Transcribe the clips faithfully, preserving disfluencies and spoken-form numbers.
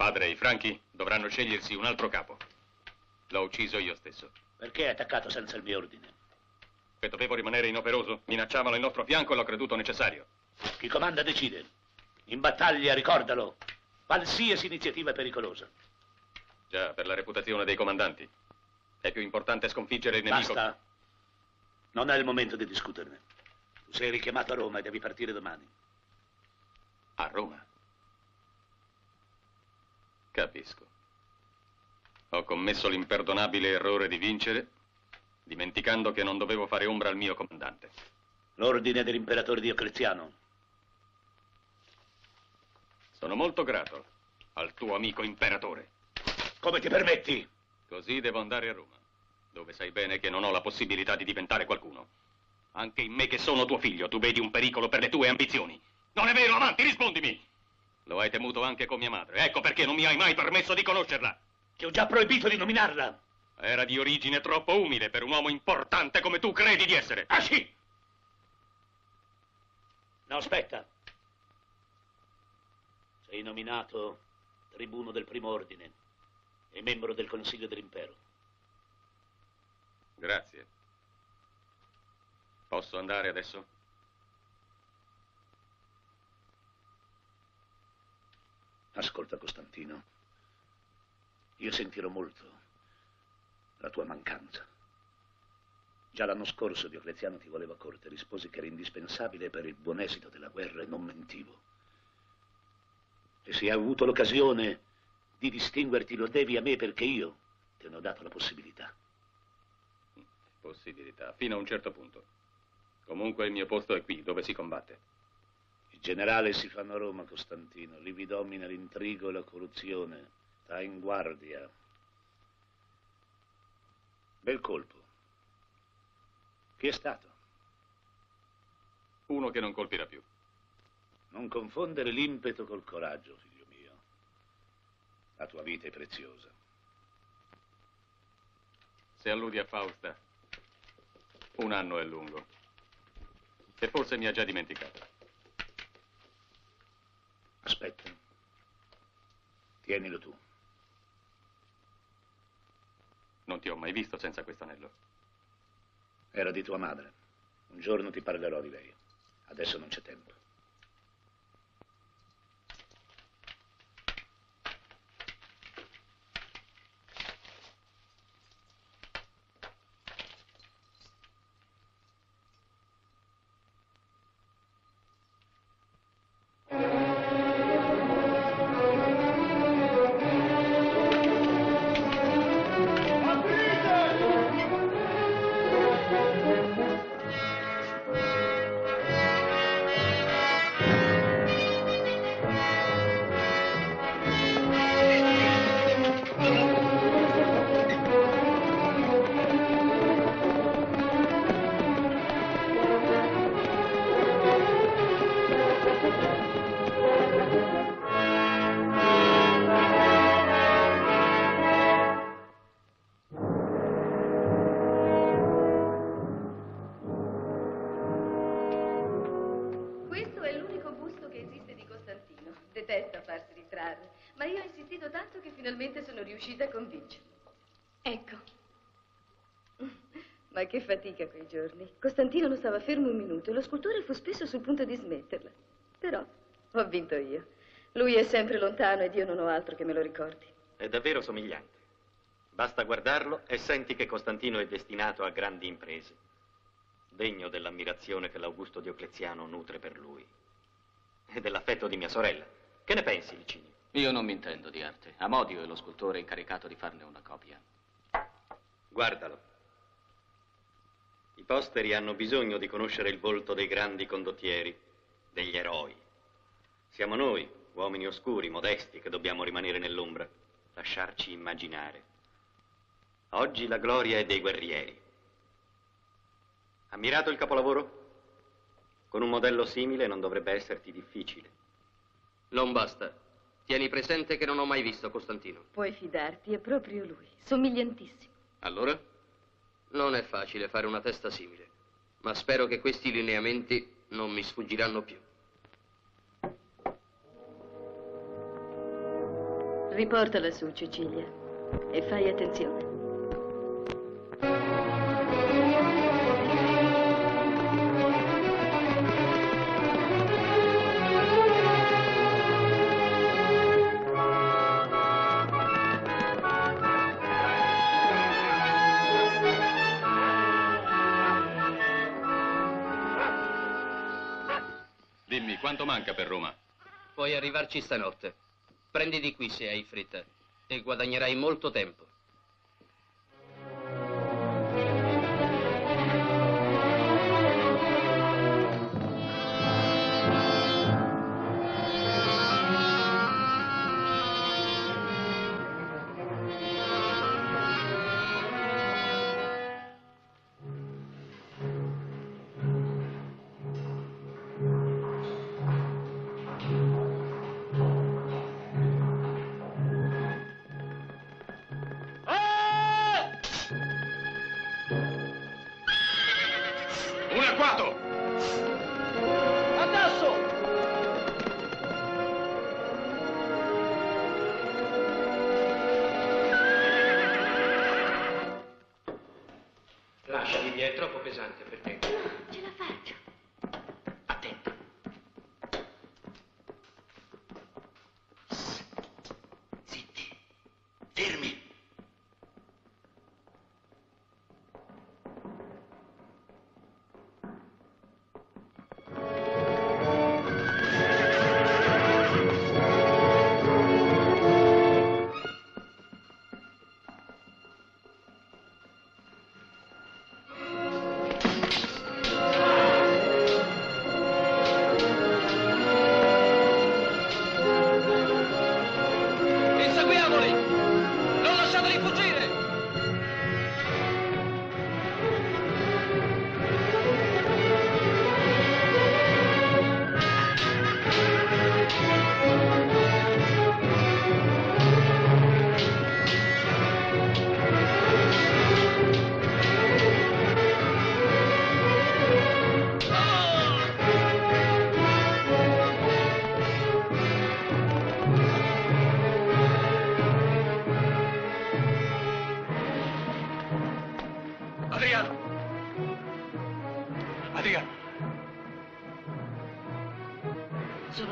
Padre, i Franchi dovranno scegliersi un altro capo. L'ho ucciso io stesso. Perché hai attaccato senza il mio ordine? Che dovevo rimanere inoperoso, minacciavano il nostro fianco e l'ho creduto necessario. Chi comanda decide. In battaglia, ricordalo, qualsiasi iniziativa è pericolosa. Già, per la reputazione dei comandanti. È più importante sconfiggere il nemico. Basta. Non è il momento di discuterne. Tu sei richiamato a Roma e devi partire domani. A Roma? Capisco. Ho commesso l'imperdonabile errore di vincere, dimenticando che non dovevo fare ombra al mio comandante. L'ordine dell'imperatore Diocleziano. Sono molto grato al tuo amico imperatore. Come ti permetti? Così devo andare a Roma, dove sai bene che non ho la possibilità di diventare qualcuno. Anche in me che sono tuo figlio, tu vedi un pericolo per le tue ambizioni. Non è vero, avanti, rispondimi! Lo hai temuto anche con mia madre, ecco perché non mi hai mai permesso di conoscerla. Ti ho già proibito di nominarla. Era di origine troppo umile per un uomo importante come tu credi di essere. Ah sì! No, aspetta. Sei nominato tribuno del primo ordine e membro del Consiglio dell'Impero. Grazie. Posso andare adesso? Ascolta, Costantino. Io sentirò molto la tua mancanza. Già l'anno scorso Diocleziano ti voleva a corte, risposi che era indispensabile per il buon esito della guerra e non mentivo. E se hai avuto l'occasione di distinguerti lo devi a me perché io te ne ho dato la possibilità. Possibilità, fino a un certo punto. Comunque il mio posto è qui, dove si combatte. Il generale si fanno a Roma, Costantino. Lì vi domina l'intrigo e la corruzione. Sta in guardia. Bel colpo. Chi è stato? Uno che non colpirà più. Non confondere l'impeto col coraggio, figlio mio. La tua vita è preziosa. Se alludi a Fausta, un anno è lungo. E forse mi ha già dimenticato. Aspetta. Tienilo tu. Non ti ho mai visto senza questo anello. Era di tua madre. Un giorno ti parlerò di lei. Adesso non c'è tempo. Riuscita a convincerlo. Ecco. Ma che fatica quei giorni. Costantino non stava fermo un minuto e lo scultore fu spesso sul punto di smetterla. Però ho vinto io. Lui è sempre lontano ed io non ho altro che me lo ricordi. È davvero somigliante. Basta guardarlo e senti che Costantino è destinato a grandi imprese. Degno dell'ammirazione che l'Augusto Diocleziano nutre per lui. E dell'affetto di mia sorella. Che ne pensi, Vicinio? Io non mi intendo di arte. Amodio è lo scultore incaricato di farne una copia. Guardalo. I posteri hanno bisogno di conoscere il volto dei grandi condottieri, degli eroi. Siamo noi, uomini oscuri, modesti, che dobbiamo rimanere nell'ombra, lasciarci immaginare. Oggi la gloria è dei guerrieri. Ammirato il capolavoro? Con un modello simile non dovrebbe esserti difficile. Non basta. Tieni presente che non ho mai visto Costantino. Puoi fidarti, è proprio lui, somigliantissimo. Allora? Non è facile fare una testa simile, ma spero che questi lineamenti non mi sfuggiranno più. Riportala su, Cecilia, e fai attenzione. Dimmi, quanto manca per Roma? Puoi arrivarci stanotte. Prendi di qui se hai fretta e guadagnerai molto tempo.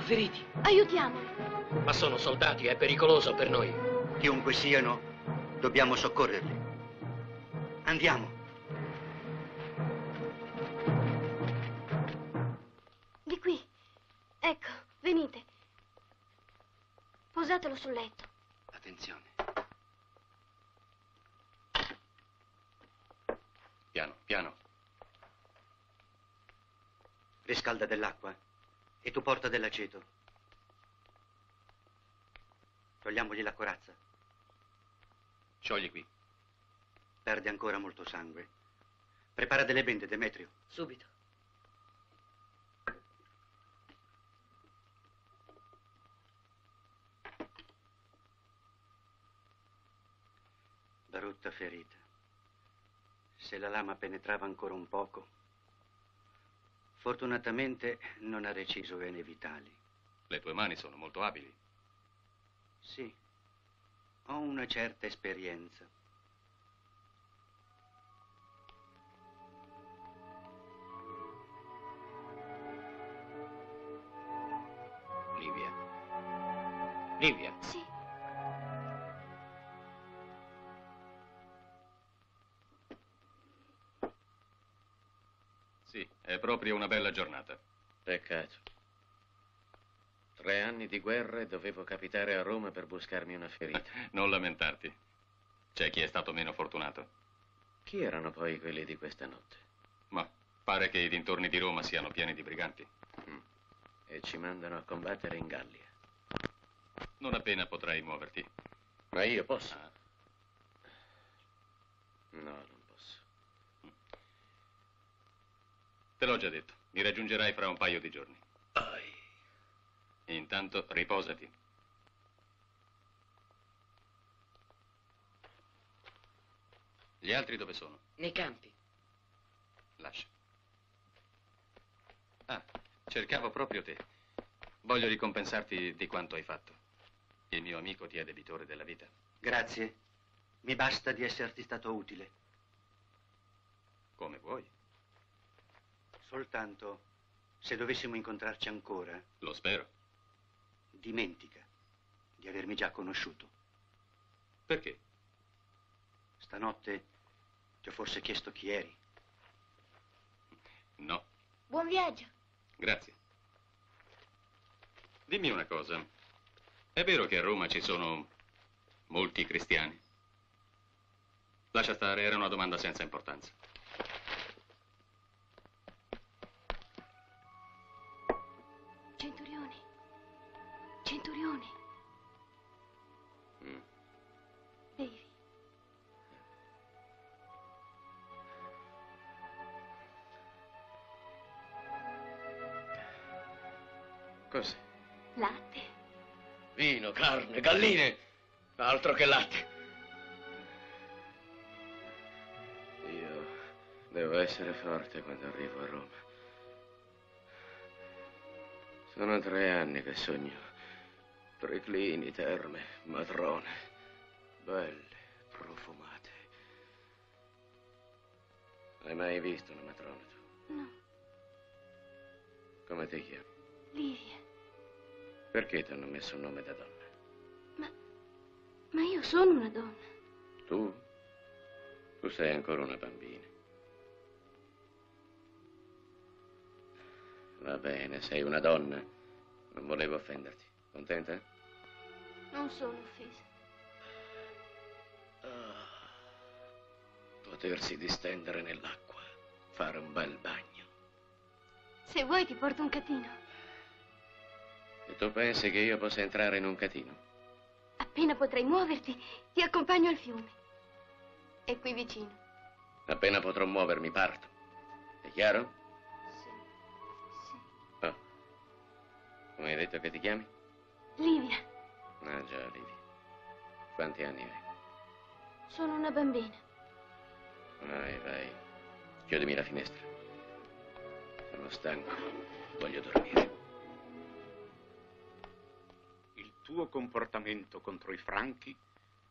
Feriti. Aiutiamo. Ma sono soldati, è pericoloso per noi. Chiunque siano, dobbiamo soccorrerli. Andiamo. Di qui. Ecco, venite. Posatelo sul letto. Attenzione. Piano, piano. Riscalda dell'acqua. E tu porta dell'aceto. Togliamogli la corazza. Sciogli qui. Perde ancora molto sangue. Prepara delle bende, Demetrio. Subito. Brutta ferita. Se la lama penetrava ancora un poco... Fortunatamente non ha reciso vene vitali. Le tue mani sono molto abili. Sì, ho una certa esperienza. Livia. Livia? Sì. È proprio una bella giornata. Peccato. Tre anni di guerra e dovevo capitare a Roma per buscarmi una ferita. Non lamentarti. C'è chi è stato meno fortunato. Chi erano poi quelli di questa notte? Ma pare che i dintorni di Roma siano pieni di briganti. Mm. E ci mandano a combattere in Gallia. Non appena potrai muoverti. Ma io posso? Ah. No, no. Te l'ho già detto, mi raggiungerai fra un paio di giorni. Ai. Intanto riposati. Gli altri dove sono? Nei campi. Lascia. Ah, cercavo proprio te. Voglio ricompensarti di quanto hai fatto. Il mio amico ti è debitore della vita. Grazie. Mi basta di esserti stato utile. Come vuoi. Soltanto, se dovessimo incontrarci ancora... Lo spero. Dimentica di avermi già conosciuto. Perché? Stanotte ti ho forse chiesto chi eri. No. Buon viaggio. Grazie. Dimmi una cosa. È vero che a Roma ci sono molti cristiani? Lascia stare, era una domanda senza importanza. Centurione. Centurione. Mm. Bevi. Cos'è? Latte. Vino, carne, galline. Altro che latte. Io devo essere forte quando arrivo a Roma. Sono tre anni che sogno triclini, terme, matrone, belle, profumate. Hai mai visto una matrona tu? No. Come ti chiami? Livia. Perché ti hanno messo un nome da donna? Ma... ma io sono una donna. Tu? Tu sei ancora una bambina. Va bene, sei una donna. Non volevo offenderti. Contenta? Non sono offesa. Oh, potersi distendere nell'acqua, fare un bel bagno. Se vuoi ti porto un catino. E tu pensi che io possa entrare in un catino? Appena potrai muoverti, ti accompagno al fiume. È qui vicino. Appena potrò muovermi, parto. È chiaro? Come hai detto che ti chiami? Livia. Ah già, Livia. Quanti anni hai? Sono una bambina. Vai, vai. Chiudimi la finestra. Sono stanco. Voglio dormire. Il tuo comportamento contro i Franchi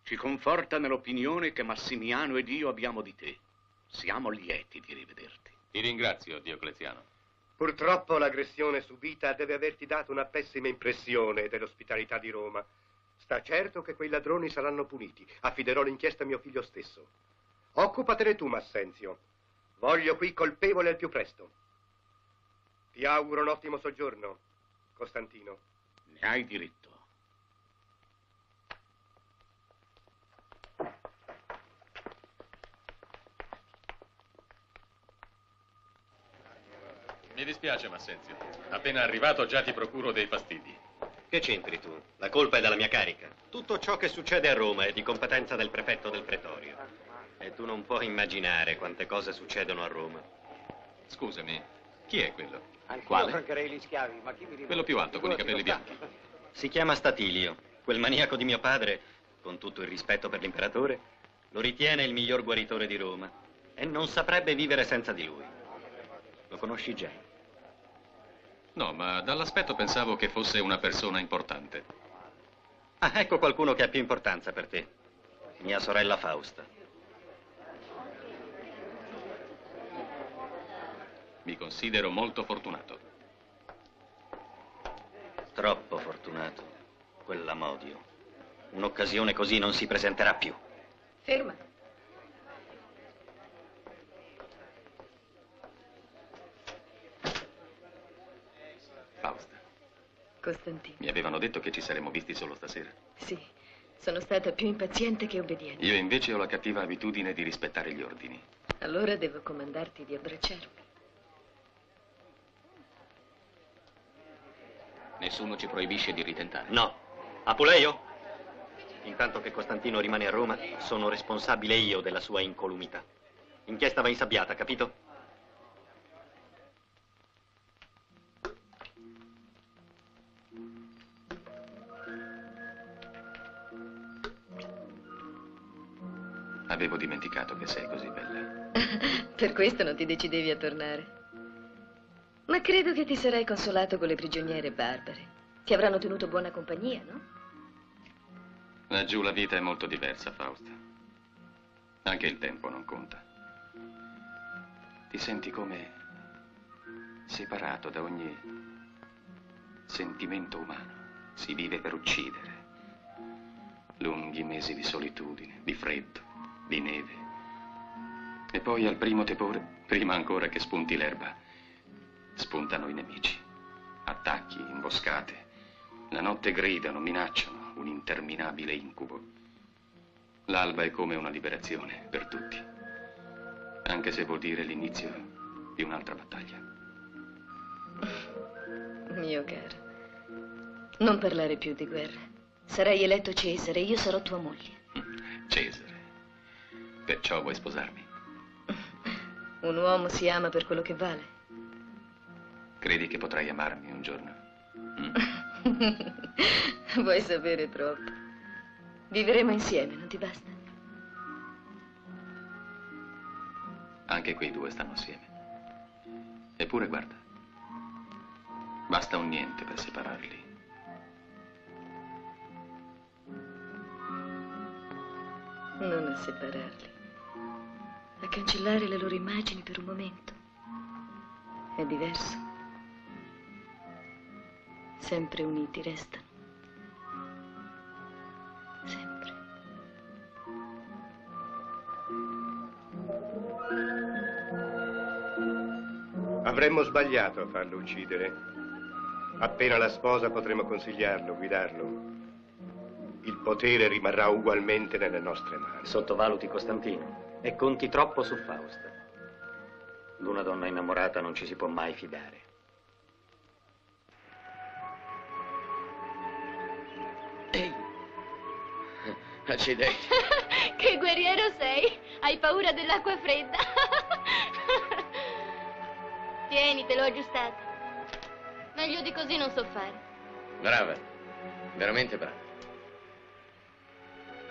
ci conforta nell'opinione che Massimiano ed io abbiamo di te. Siamo lieti di rivederti. Ti ringrazio, Diocleziano. Purtroppo l'aggressione subita deve averti dato una pessima impressione dell'ospitalità di Roma. Sta certo che quei ladroni saranno puniti. Affiderò l'inchiesta a mio figlio stesso. Occupatene tu, Massenzio. Voglio qui colpevole al più presto. Ti auguro un ottimo soggiorno, Costantino. Ne hai diritto. Mi dispiace, Massenzio. Appena arrivato già ti procuro dei fastidi. Che c'entri tu? La colpa è della mia carica. Tutto ciò che succede a Roma è di competenza del prefetto del pretorio. E tu non puoi immaginare quante cose succedono a Roma. Scusami, chi è quello? Quale? Francherei gli schiavi, ma chi mi... Quello più alto, con i capelli bianchi. Si chiama Statilio. Quel maniaco di mio padre, con tutto il rispetto per l'imperatore, lo ritiene il miglior guaritore di Roma. E non saprebbe vivere senza di lui. Lo conosci già? No, ma dall'aspetto pensavo che fosse una persona importante. Ah, ecco qualcuno che ha più importanza per te. Mia sorella Fausta. Mi considero molto fortunato. Troppo fortunato. Quell'Amodio. Un'occasione così non si presenterà più. Ferma. Costantino. Mi avevano detto che ci saremmo visti solo stasera. Sì, sono stata più impaziente che obbediente. Io invece ho la cattiva abitudine di rispettare gli ordini. Allora devo comandarti di abbracciarmi. Nessuno ci proibisce di ritentare. No. Apuleio? Intanto che Costantino rimane a Roma, sono responsabile io della sua incolumità. L'inchiesta va insabbiata, capito? Avevo dimenticato che sei così bella. Per questo non ti decidevi a tornare. Ma credo che ti sarai consolato con le prigioniere barbare. Ti avranno tenuto buona compagnia, no? Laggiù la vita è molto diversa, Fausta. Anche il tempo non conta. Ti senti come separato da ogni sentimento umano. Si vive per uccidere. Lunghi mesi di solitudine, di freddo, di neve. E poi al primo tepore, prima ancora che spunti l'erba, spuntano i nemici. Attacchi, imboscate. La notte gridano, minacciano, un interminabile incubo. L'alba è come una liberazione per tutti, anche se vuol dire l'inizio di un'altra battaglia. Mio caro, non parlare più di guerra. Sarai eletto Cesare e io sarò tua moglie. Cesare, perciò vuoi sposarmi? Un uomo si ama per quello che vale. Credi che potrai amarmi un giorno? Mm? Vuoi sapere troppo. Vivremo insieme, non ti basta? Anche quei due stanno assieme. Eppure, guarda, basta un niente per separarli. Non a separarli, a cancellare le loro immagini per un momento. È diverso. Sempre uniti restano. Sempre. Avremmo sbagliato a farlo uccidere. Appena la sposa potremo consigliarlo, guidarlo. Il potere rimarrà ugualmente nelle nostre mani. Sottovaluti Costantino e conti troppo su Fausta. D'una donna innamorata non ci si può mai fidare. Accidenti. Che guerriero sei? Hai paura dell'acqua fredda? Tieni, te l'ho aggiustato. Meglio di così non so fare. Brava, veramente brava.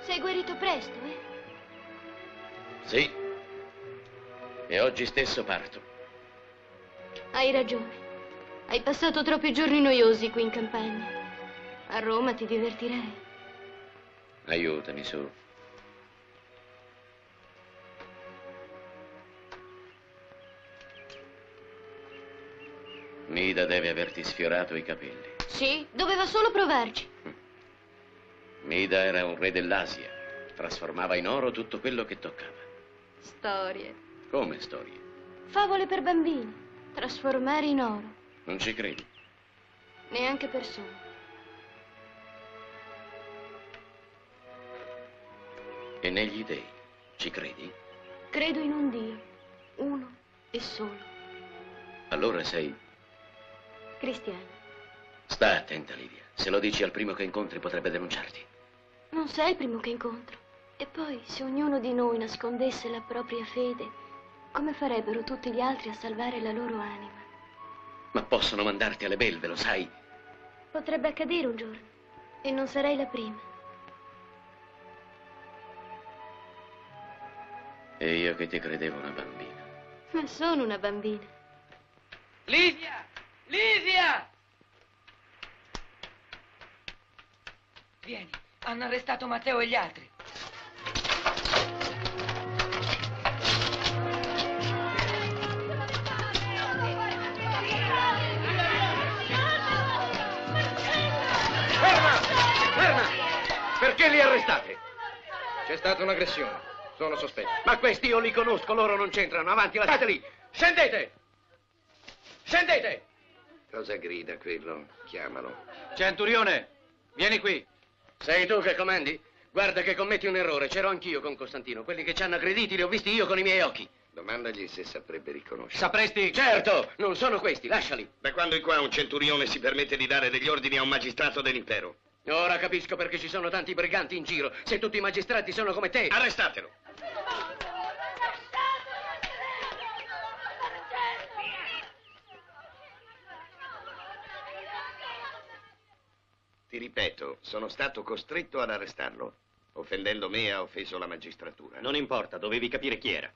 Sei guarito presto, eh? Sì. E oggi stesso parto. Hai ragione. Hai passato troppi giorni noiosi qui in campagna. A Roma ti divertirai. Aiutami, su. Mida deve averti sfiorato i capelli. Sì, doveva solo provarci. Mida era un re dell'Asia. Trasformava in oro tutto quello che toccava. Storie. Come storie? Favole per bambini. Trasformare in oro. Non ci credi? Neanche persone. E negli dei, ci credi? Credo in un Dio, uno e solo. Allora sei? Cristiano. Sta attenta, Livia. Se lo dici al primo che incontri potrebbe denunciarti. Non sei il primo che incontro. E poi, se ognuno di noi nascondesse la propria fede, come farebbero tutti gli altri a salvare la loro anima? Ma possono mandarti alle belve, lo sai? Potrebbe accadere un giorno, e non sarei la prima. E io che ti credevo una bambina. Ma sono una bambina. Livia! Livia! Vieni, hanno arrestato Matteo e gli altri. Ferma! Ferma! Perché li arrestate? C'è stata un'aggressione. Sono sospetti. Ma questi io li conosco, loro non c'entrano. Avanti, lasciateli. Scendete! Scendete! Cosa grida quello? Chiamalo. Centurione, vieni qui. Sei tu che comandi? Guarda che commetti un errore. C'ero anch'io con Costantino. Quelli che ci hanno aggrediti li ho visti io con i miei occhi. Domandagli se saprebbe riconoscere. Sapresti? Certo! Non sono questi, lasciali. Da quando in qua un centurione si permette di dare degli ordini a un magistrato dell'impero? Ora capisco perché ci sono tanti briganti in giro. Se tutti i magistrati sono come te... Arrestatelo! Ti ripeto, sono stato costretto ad arrestarlo. Offendendo me ha offeso la magistratura. Non importa, dovevi capire chi era.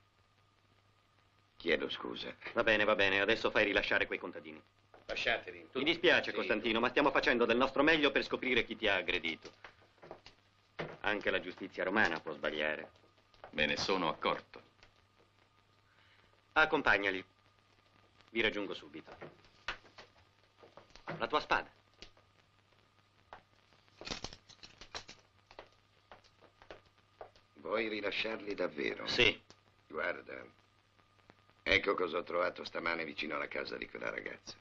Chiedo scusa. Va bene, va bene, adesso fai rilasciare quei contadini. Lasciateli. Tu... Mi dispiace, sì, Costantino, ma stiamo facendo del nostro meglio per scoprire chi ti ha aggredito. Anche la giustizia romana può sbagliare. Me ne sono accorto. Accompagnali. Vi raggiungo subito. La tua spada. Vuoi rilasciarli davvero? Sì. Guarda, ecco cosa ho trovato stamane vicino alla casa di quella ragazza.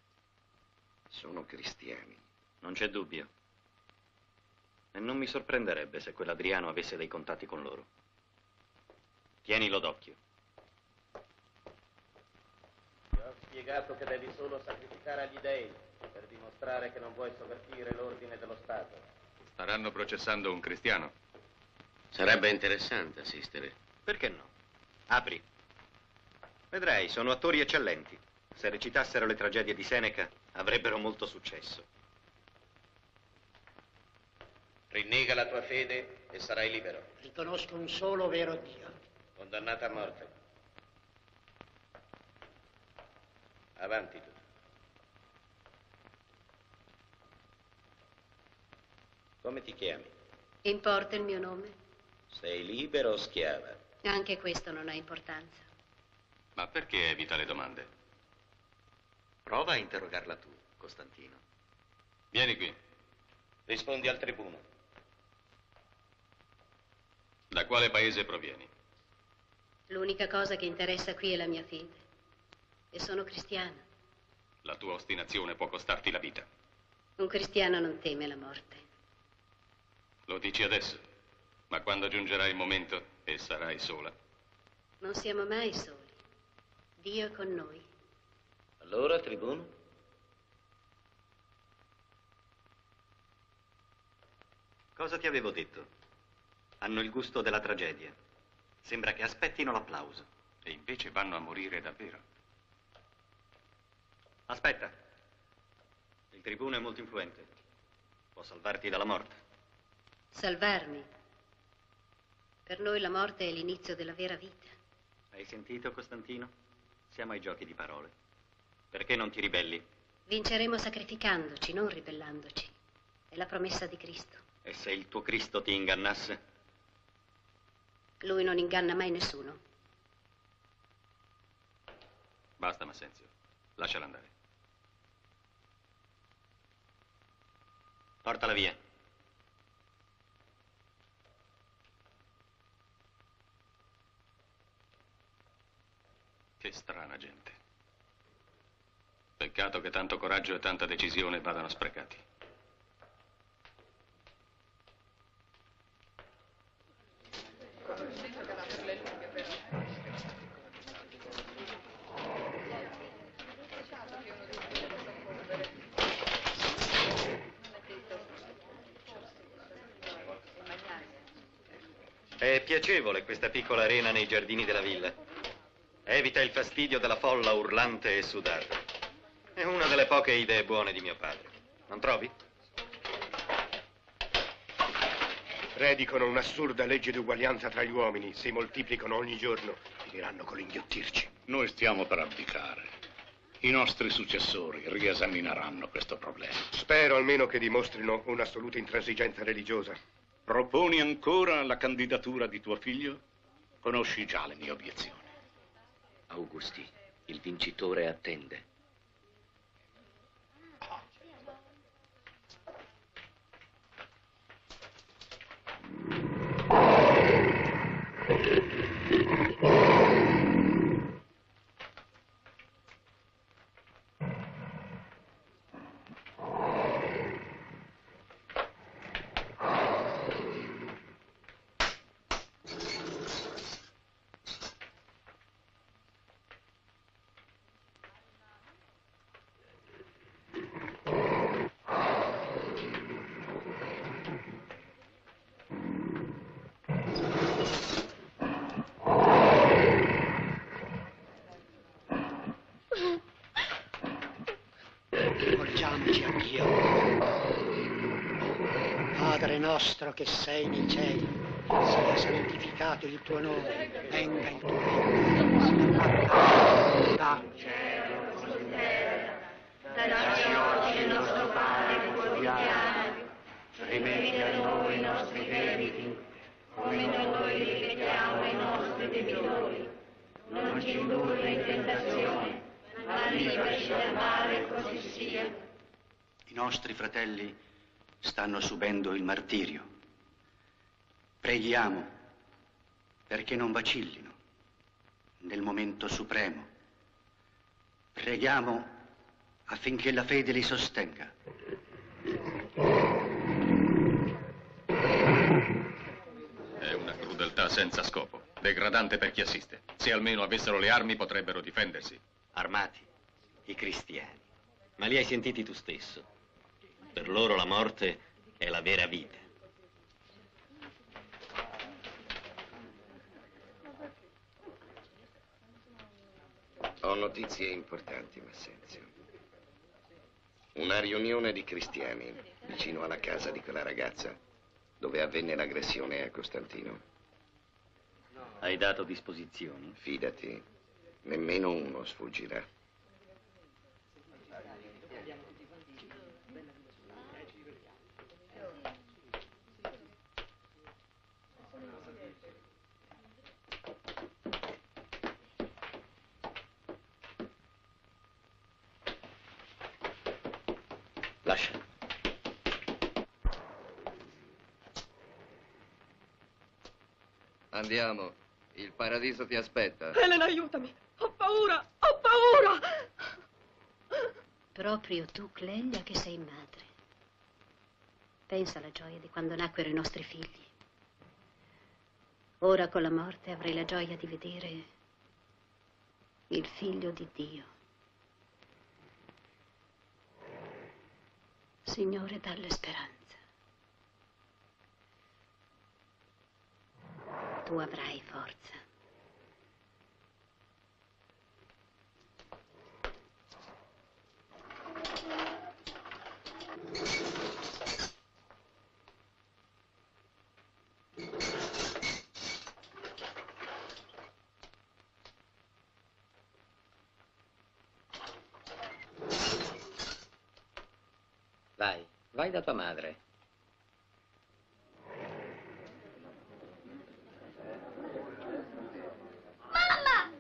Sono cristiani. Non c'è dubbio. E non mi sorprenderebbe se quell'Adriano avesse dei contatti con loro. Tienilo d'occhio. Ti ho spiegato che devi solo sacrificare agli dèi per dimostrare che non vuoi sovvertire l'ordine dello Stato. Staranno processando un cristiano. Sarebbe interessante assistere. Perché no? Apri. Vedrai, sono attori eccellenti. Se recitassero le tragedie di Seneca, avrebbero molto successo. Rinnega la tua fede e sarai libero. Riconosco un solo vero Dio. Condannata a morte. Avanti tu. Come ti chiami? Importa il mio nome? Sei libero o schiava? Anche questo non ha importanza. Ma perché evita le domande? Prova a interrogarla tu, Costantino. Vieni qui. Rispondi al tribuno. Da quale paese provieni? L'unica cosa che interessa qui è la mia fede. E sono cristiana. La tua ostinazione può costarti la vita. Un cristiano non teme la morte. Lo dici adesso, ma quando giungerà il momento e sarai sola. Non siamo mai soli. Dio è con noi. Allora, tribuno? Cosa ti avevo detto? Hanno il gusto della tragedia. Sembra che aspettino l'applauso. E invece vanno a morire davvero. Aspetta. Il tribuno è molto influente. Può salvarti dalla morte. Salvarmi. Per noi la morte è l'inizio della vera vita. Hai sentito, Costantino? Siamo ai giochi di parole. Perché non ti ribelli? Vinceremo sacrificandoci, non ribellandoci. È la promessa di Cristo. E se il tuo Cristo ti ingannasse? Lui non inganna mai nessuno. Basta, Massenzio. Lasciala andare. Portala via. Che strana gente. Peccato che tanto coraggio e tanta decisione vadano sprecati. È piacevole questa piccola arena nei giardini della villa. Evita il fastidio della folla urlante e sudata. È una delle poche idee buone di mio padre. Non trovi? Predicano un'assurda legge di uguaglianza tra gli uomini. Si moltiplicano ogni giorno. Finiranno con inghiottirci. Noi stiamo per abdicare. I nostri successori riesamineranno questo problema. Spero almeno che dimostrino un'assoluta intransigenza religiosa. Proponi ancora la candidatura di tuo figlio? Conosci già le mie obiezioni. Augusti, il vincitore attende. Nostro che sei nei cieli, sia santificato il tuo nome, venga il tuo regno, da cielo su terra, dacci oggi il nostro pane quotidiano, rimetti a noi i nostri debiti non ci indurre in tentazione, ma liberaci dal male, così sia. I nostri fratelli stanno subendo il martirio. Preghiamo perché non vacillino nel momento supremo. Preghiamo affinché la fede li sostenga. È una crudeltà senza scopo, degradante per chi assiste. Se almeno avessero le armi potrebbero difendersi. Armati, i cristiani. Ma li hai sentiti tu stesso. Per loro la morte è la vera vita. Ho notizie importanti, Massenzio. Una riunione di cristiani vicino alla casa di quella ragazza dove avvenne l'aggressione a Costantino. Hai dato disposizioni? Fidati, nemmeno uno sfuggirà. Lascia. Andiamo, il paradiso ti aspetta. Elena, aiutami, ho paura, ho paura! Proprio tu, Clelia, che sei madre. Pensa alla gioia di quando nacquero i nostri figli. Ora con la morte avrei la gioia di vedere il figlio di Dio. Signore, dalle speranza. Tu avrai forza. Vai, vai da tua madre. Mamma!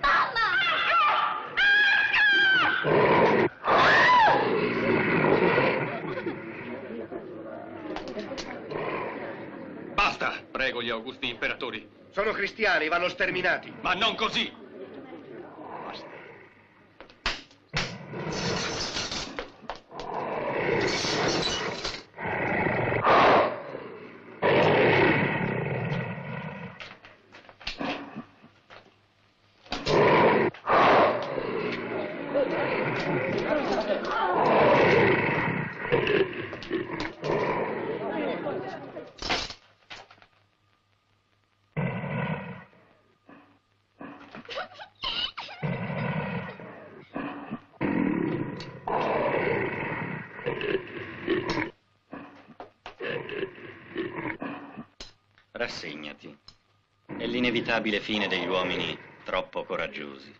Mamma! Basta! Prego gli augusti imperatori. Sono cristiani, vanno sterminati. Ma non così! Rassegnati. È l'inevitabile fine degli uomini troppo coraggiosi.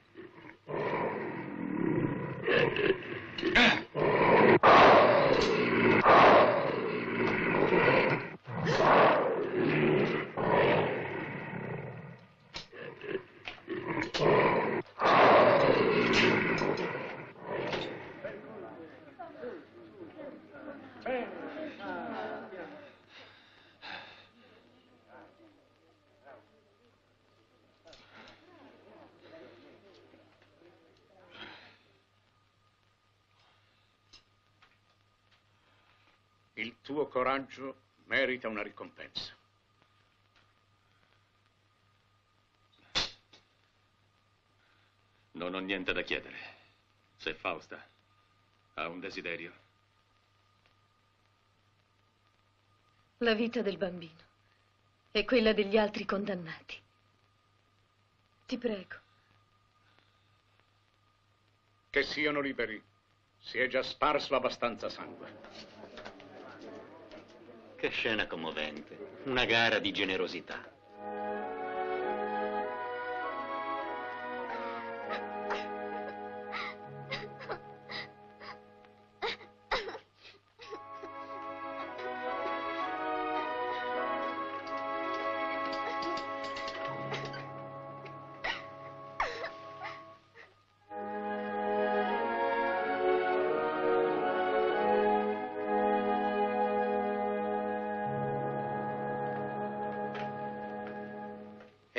Il tuo coraggio merita una ricompensa. Non ho niente da chiedere. Se Fausta ha un desiderio. La vita del bambino e quella degli altri condannati. Ti prego. Che siano liberi. Si è già sparso abbastanza sangue. Che scena commovente, una gara di generosità.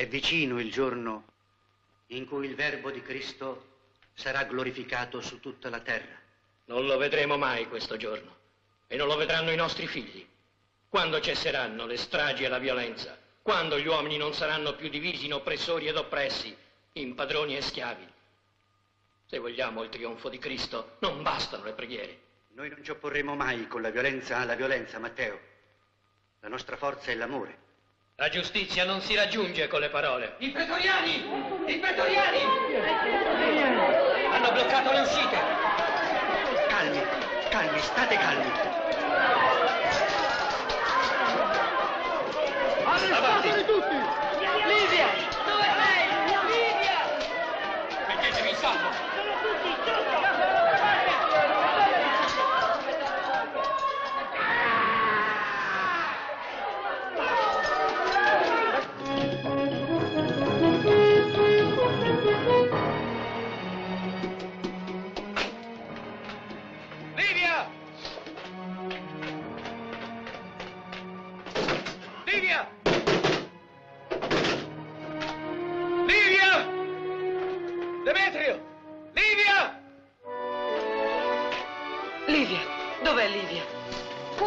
È vicino il giorno in cui il Verbo di Cristo sarà glorificato su tutta la terra. Non lo vedremo mai questo giorno e non lo vedranno i nostri figli. Quando cesseranno le stragi e la violenza? Quando gli uomini non saranno più divisi in oppressori ed oppressi, in padroni e schiavi? Se vogliamo il trionfo di Cristo, non bastano le preghiere. Noi non ci opporremo mai con la violenza alla violenza, Matteo. La nostra forza è l'amore. La giustizia non si raggiunge con le parole. I pretoriani! I pretoriani! Hanno bloccato le uscite! Calmi, calmi, state calmi! Avanti! Tutti! Livia! Dove sei? Livia! Mettetevi in salvo! Sono tutti, giusto!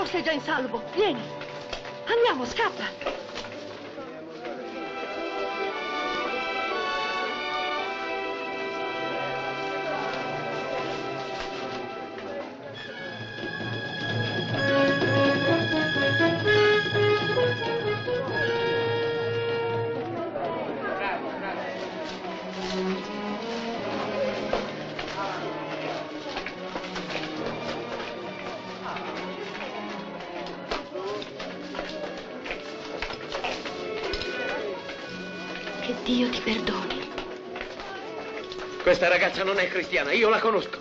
Sei già in salvo, vieni, andiamo, scappa. Dio ti perdoni. Questa ragazza non è cristiana, io la conosco.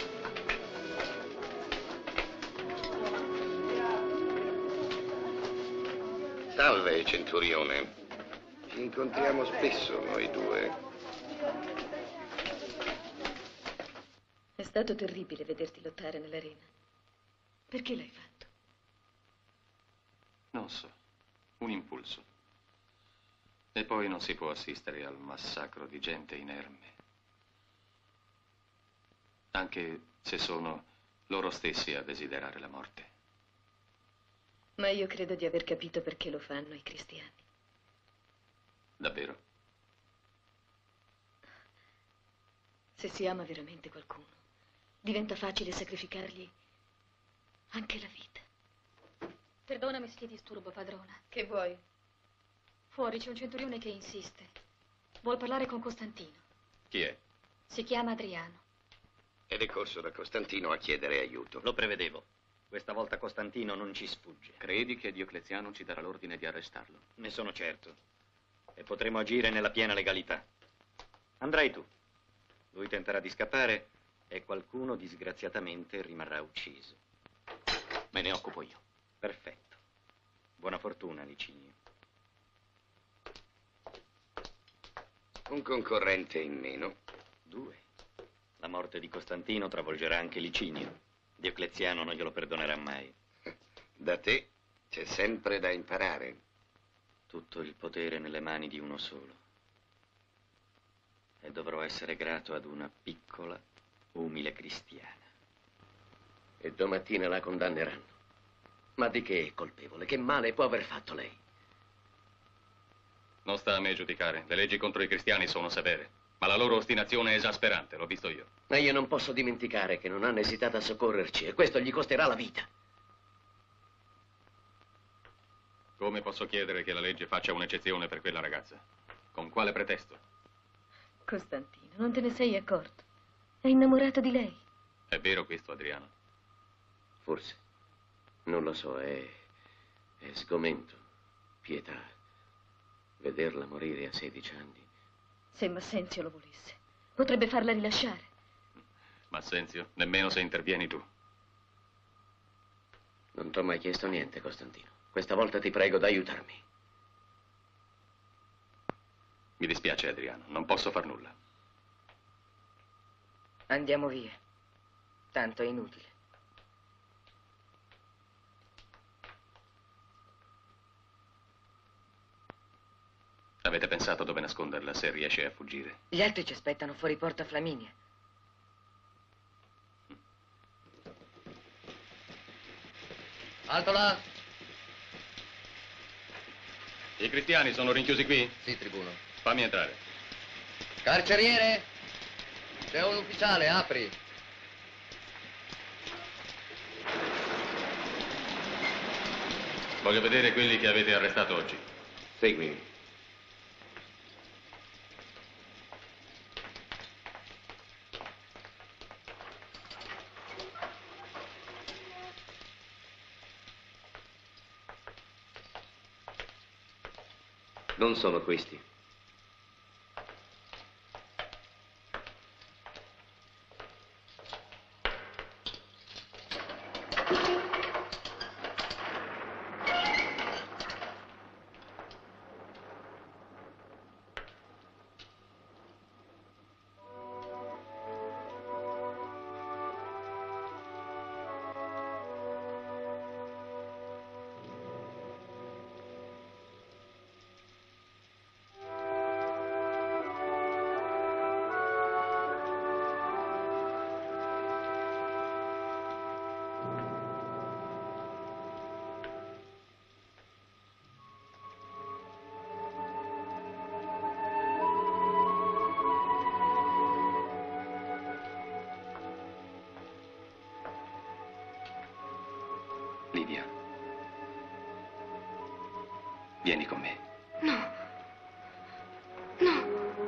Salve, centurione. Ci incontriamo spesso noi due. È stato terribile vederti lottare nell'arena. Perché l'hai fatto? Non so, un impulso. E poi non si può assistere al massacro di gente inerme, anche se sono loro stessi a desiderare la morte. Ma io credo di aver capito perché lo fanno i cristiani. Davvero? Se si ama veramente qualcuno, diventa facile sacrificargli anche la vita. Perdonami se ti disturbo, padrona. Che vuoi? Fuori c'è un centurione che insiste. Vuol parlare con Costantino. Chi è? Si chiama Adriano. Ed è corso da Costantino a chiedere aiuto. Lo prevedevo. Questa volta Costantino non ci sfugge. Credi che Diocleziano ci darà l'ordine di arrestarlo? Ne sono certo. E potremo agire nella piena legalità. Andrai tu. Lui tenterà di scappare e qualcuno disgraziatamente rimarrà ucciso. Me ne occupo io. Perfetto. Buona fortuna, Licinio. Un concorrente in meno. Due. La morte di Costantino travolgerà anche Licinio. Diocleziano non glielo perdonerà mai. Da te c'è sempre da imparare. Tutto il potere nelle mani di uno solo. E dovrò essere grato ad una piccola, umile cristiana. E domattina la condanneranno. Ma di che è colpevole? Che male può aver fatto lei? Non sta a me giudicare. Le leggi contro i cristiani sono severe, ma la loro ostinazione è esasperante, l'ho visto io. Ma io non posso dimenticare che non hanno esitato a soccorrerci e questo gli costerà la vita. Come posso chiedere che la legge faccia un'eccezione per quella ragazza? Con quale pretesto? Costantino, non te ne sei accorto? È innamorato di lei. È vero questo, Adriano? Forse. Non lo so, è... è sgomento, pietà. Vederla morire a sedici anni. Se Massenzio lo volesse, potrebbe farla rilasciare. Massenzio, nemmeno se intervieni tu. Non t'ho mai chiesto niente, Costantino. Questa volta ti prego d'aiutarmi. Mi dispiace, Adriano, non posso far nulla. Andiamo via. Tanto è inutile. Avete pensato dove nasconderla se riesce a fuggire? Gli altri ci aspettano fuori Porta Flaminia. Alto là! I cristiani sono rinchiusi qui? Sì, tribuno. Fammi entrare. Carceriere! C'è un ufficiale, apri! Voglio vedere quelli che avete arrestato oggi. Seguimi. Non sono questi. Livia, vieni con me. No. No.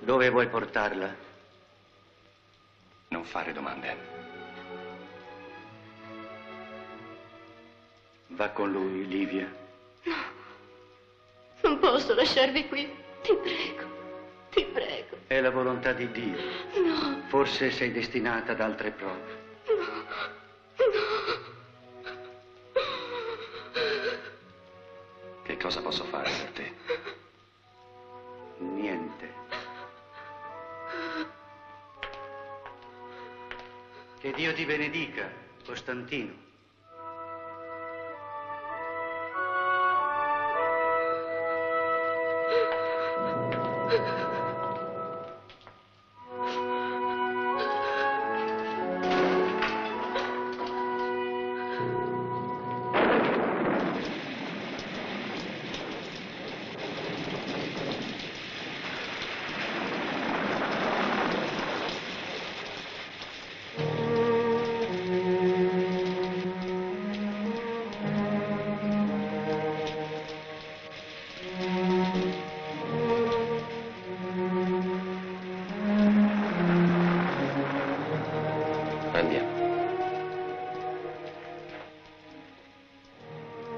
Dove vuoi portarla? Non fare domande. Va con lui, Livia. No. Non posso lasciarvi qui. Ti prego. Ti prego. È la volontà di Dio. No. Forse sei destinata ad altre prove. Cosa posso fare per te? Niente. Che Dio ti benedica, Costantino.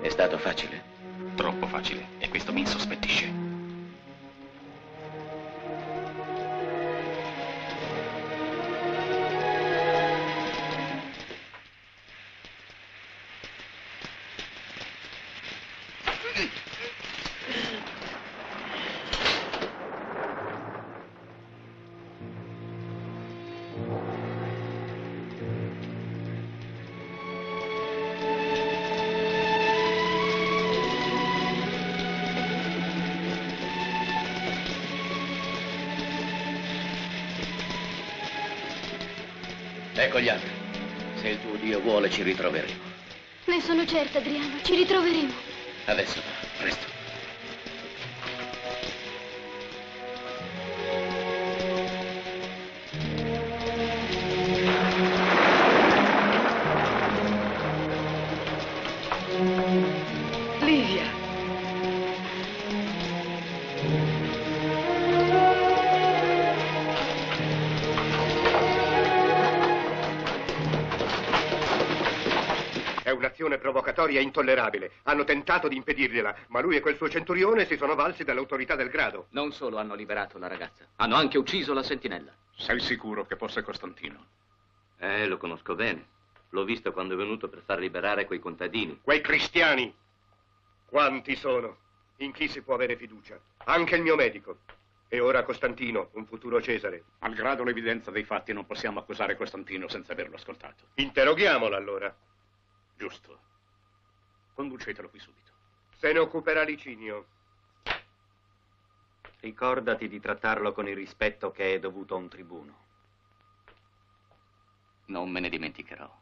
È stato facile? Troppo facile, e questo mi insospettisce. Ecco gli altri. Se il tuo Dio vuole, ci ritroveremo. Ne sono certa, Adriano. Ci ritroveremo. Adesso, presto. Provocatoria intollerabile. Hanno tentato di impedirgliela, ma lui e quel suo centurione si sono valsi dell'autorità del grado. Non solo hanno liberato la ragazza, hanno anche ucciso la sentinella. Sei sicuro che fosse Costantino? Eh, lo conosco bene. L'ho visto quando è venuto per far liberare quei contadini. Quei cristiani! Quanti sono? In chi si può avere fiducia? Anche il mio medico. E ora Costantino, un futuro Cesare. Malgrado l'evidenza dei fatti, non possiamo accusare Costantino senza averlo ascoltato. Interroghiamolo, allora. Giusto. Conducetelo qui subito. Se ne occuperà Licinio. Ricordati di trattarlo con il rispetto che è dovuto a un tribuno. Non me ne dimenticherò.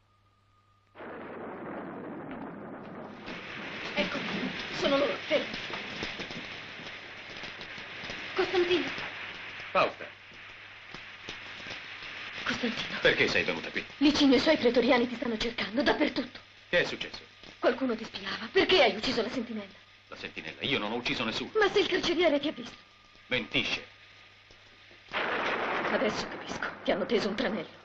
Ecco, sono loro, fermi. Costantino. Fausta. Costantino. Perché sei venuta qui? Licinio e i suoi pretoriani ti stanno cercando dappertutto. Che è successo? Qualcuno ti spiava. Perché hai ucciso la sentinella? La sentinella? Io non ho ucciso nessuno. Ma se il carceriere ti ha visto? Mentisce. Adesso capisco. Ti hanno teso un tranello.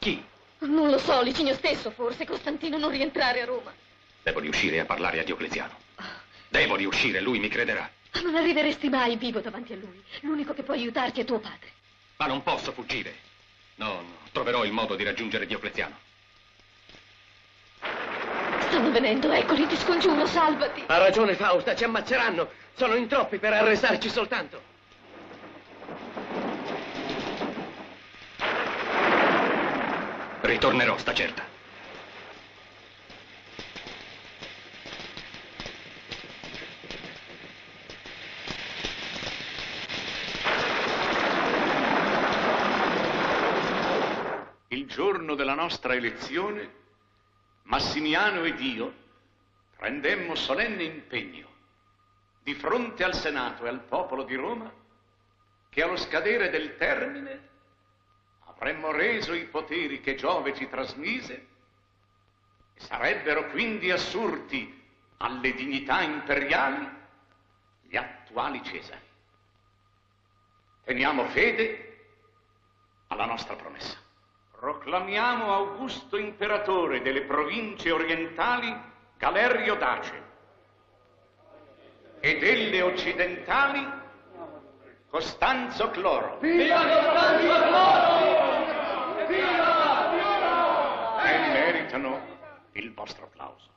Chi? Non lo so, Licinio stesso forse. Costantino, non rientrare a Roma. Devo riuscire a parlare a Diocleziano. Oh. Devo riuscire, lui mi crederà. Ma non arriveresti mai vivo davanti a lui. L'unico che può aiutarti è tuo padre. Ma non posso fuggire. No, no. Troverò il modo di raggiungere Diocleziano. Stanno venendo, eccoli, ti scongiuro, salvati. Ha ragione Fausta, ci ammazzeranno. Sono in troppi per arrestarci soltanto. Ritornerò, sta certa. Il giorno della nostra elezione, Massimiano ed io prendemmo solenne impegno di fronte al Senato e al popolo di Roma che allo scadere del termine avremmo reso i poteri che Giove ci trasmise e sarebbero quindi assurti alle dignità imperiali gli attuali Cesari. Teniamo fede alla nostra promessa. Proclamiamo Augusto imperatore delle province orientali Galerio Dace e delle occidentali Costanzo Cloro. Viva Costanzo Cloro! Viva! Viva! E meritano il vostro applauso.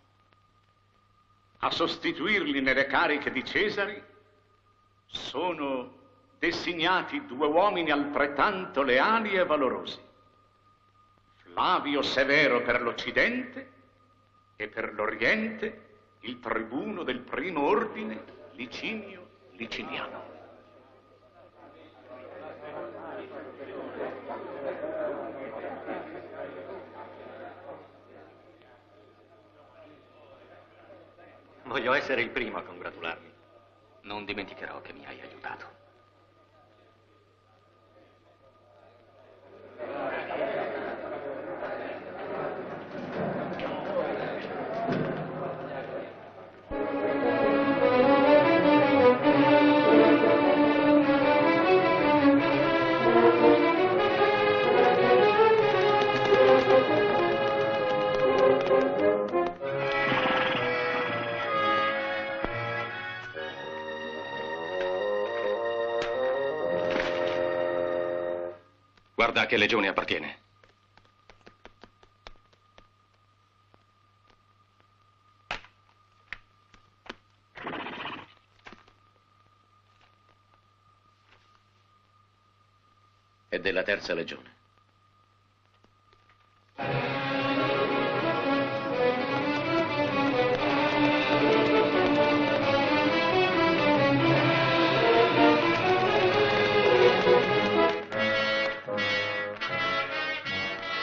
A sostituirli nelle cariche di Cesari sono designati due uomini altrettanto leali e valorosi. Flavio Severo per l'Occidente e per l'Oriente il tribuno del primo ordine Licinio Liciniano. Voglio essere il primo a congratularmi. Non dimenticherò che mi hai aiutato. Guarda a che legione appartiene. È della terza legione.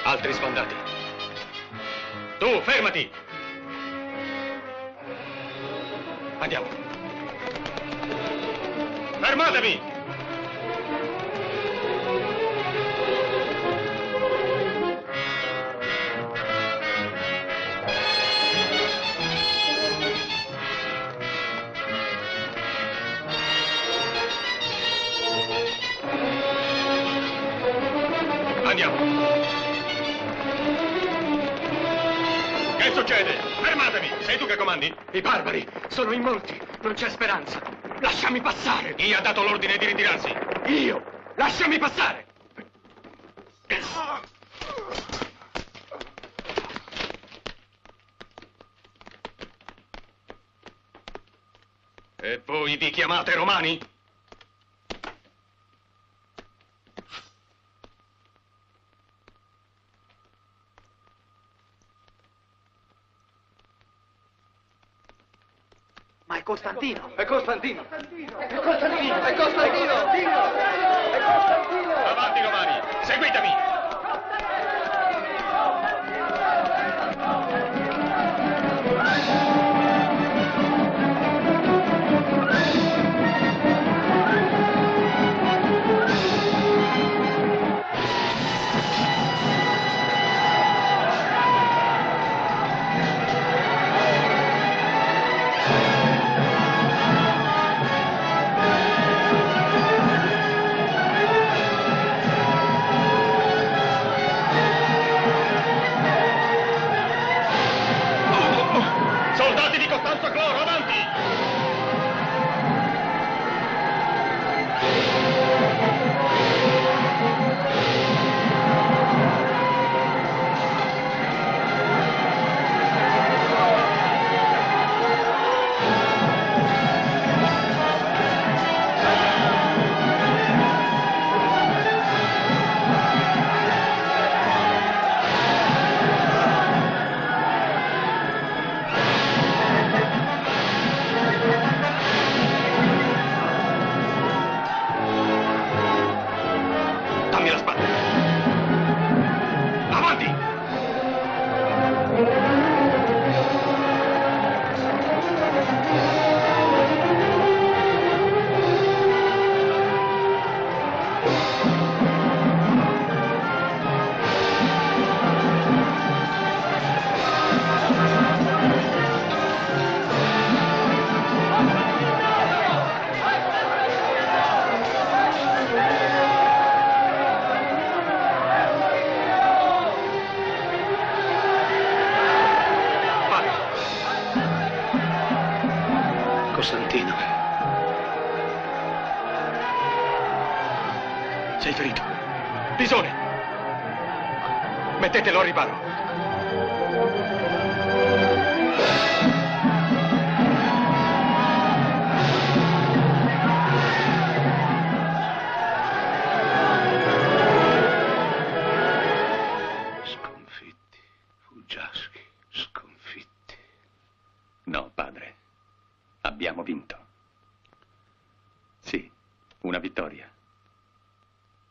Altri sbandati. Tu, fermati! Andiamo. Fermatevi! Andiamo. Che succede? Fermatevi! Sei tu che comandi? I barbari sono in molti, non c'è speranza. Lasciami passare! Chi ha dato l'ordine di ritirarsi? Io! Lasciami passare! E voi vi chiamate romani? Ma è Costantino! È Costantino! È Costantino! È Costantino! È Costantino! Avanti Romani! Seguitemi!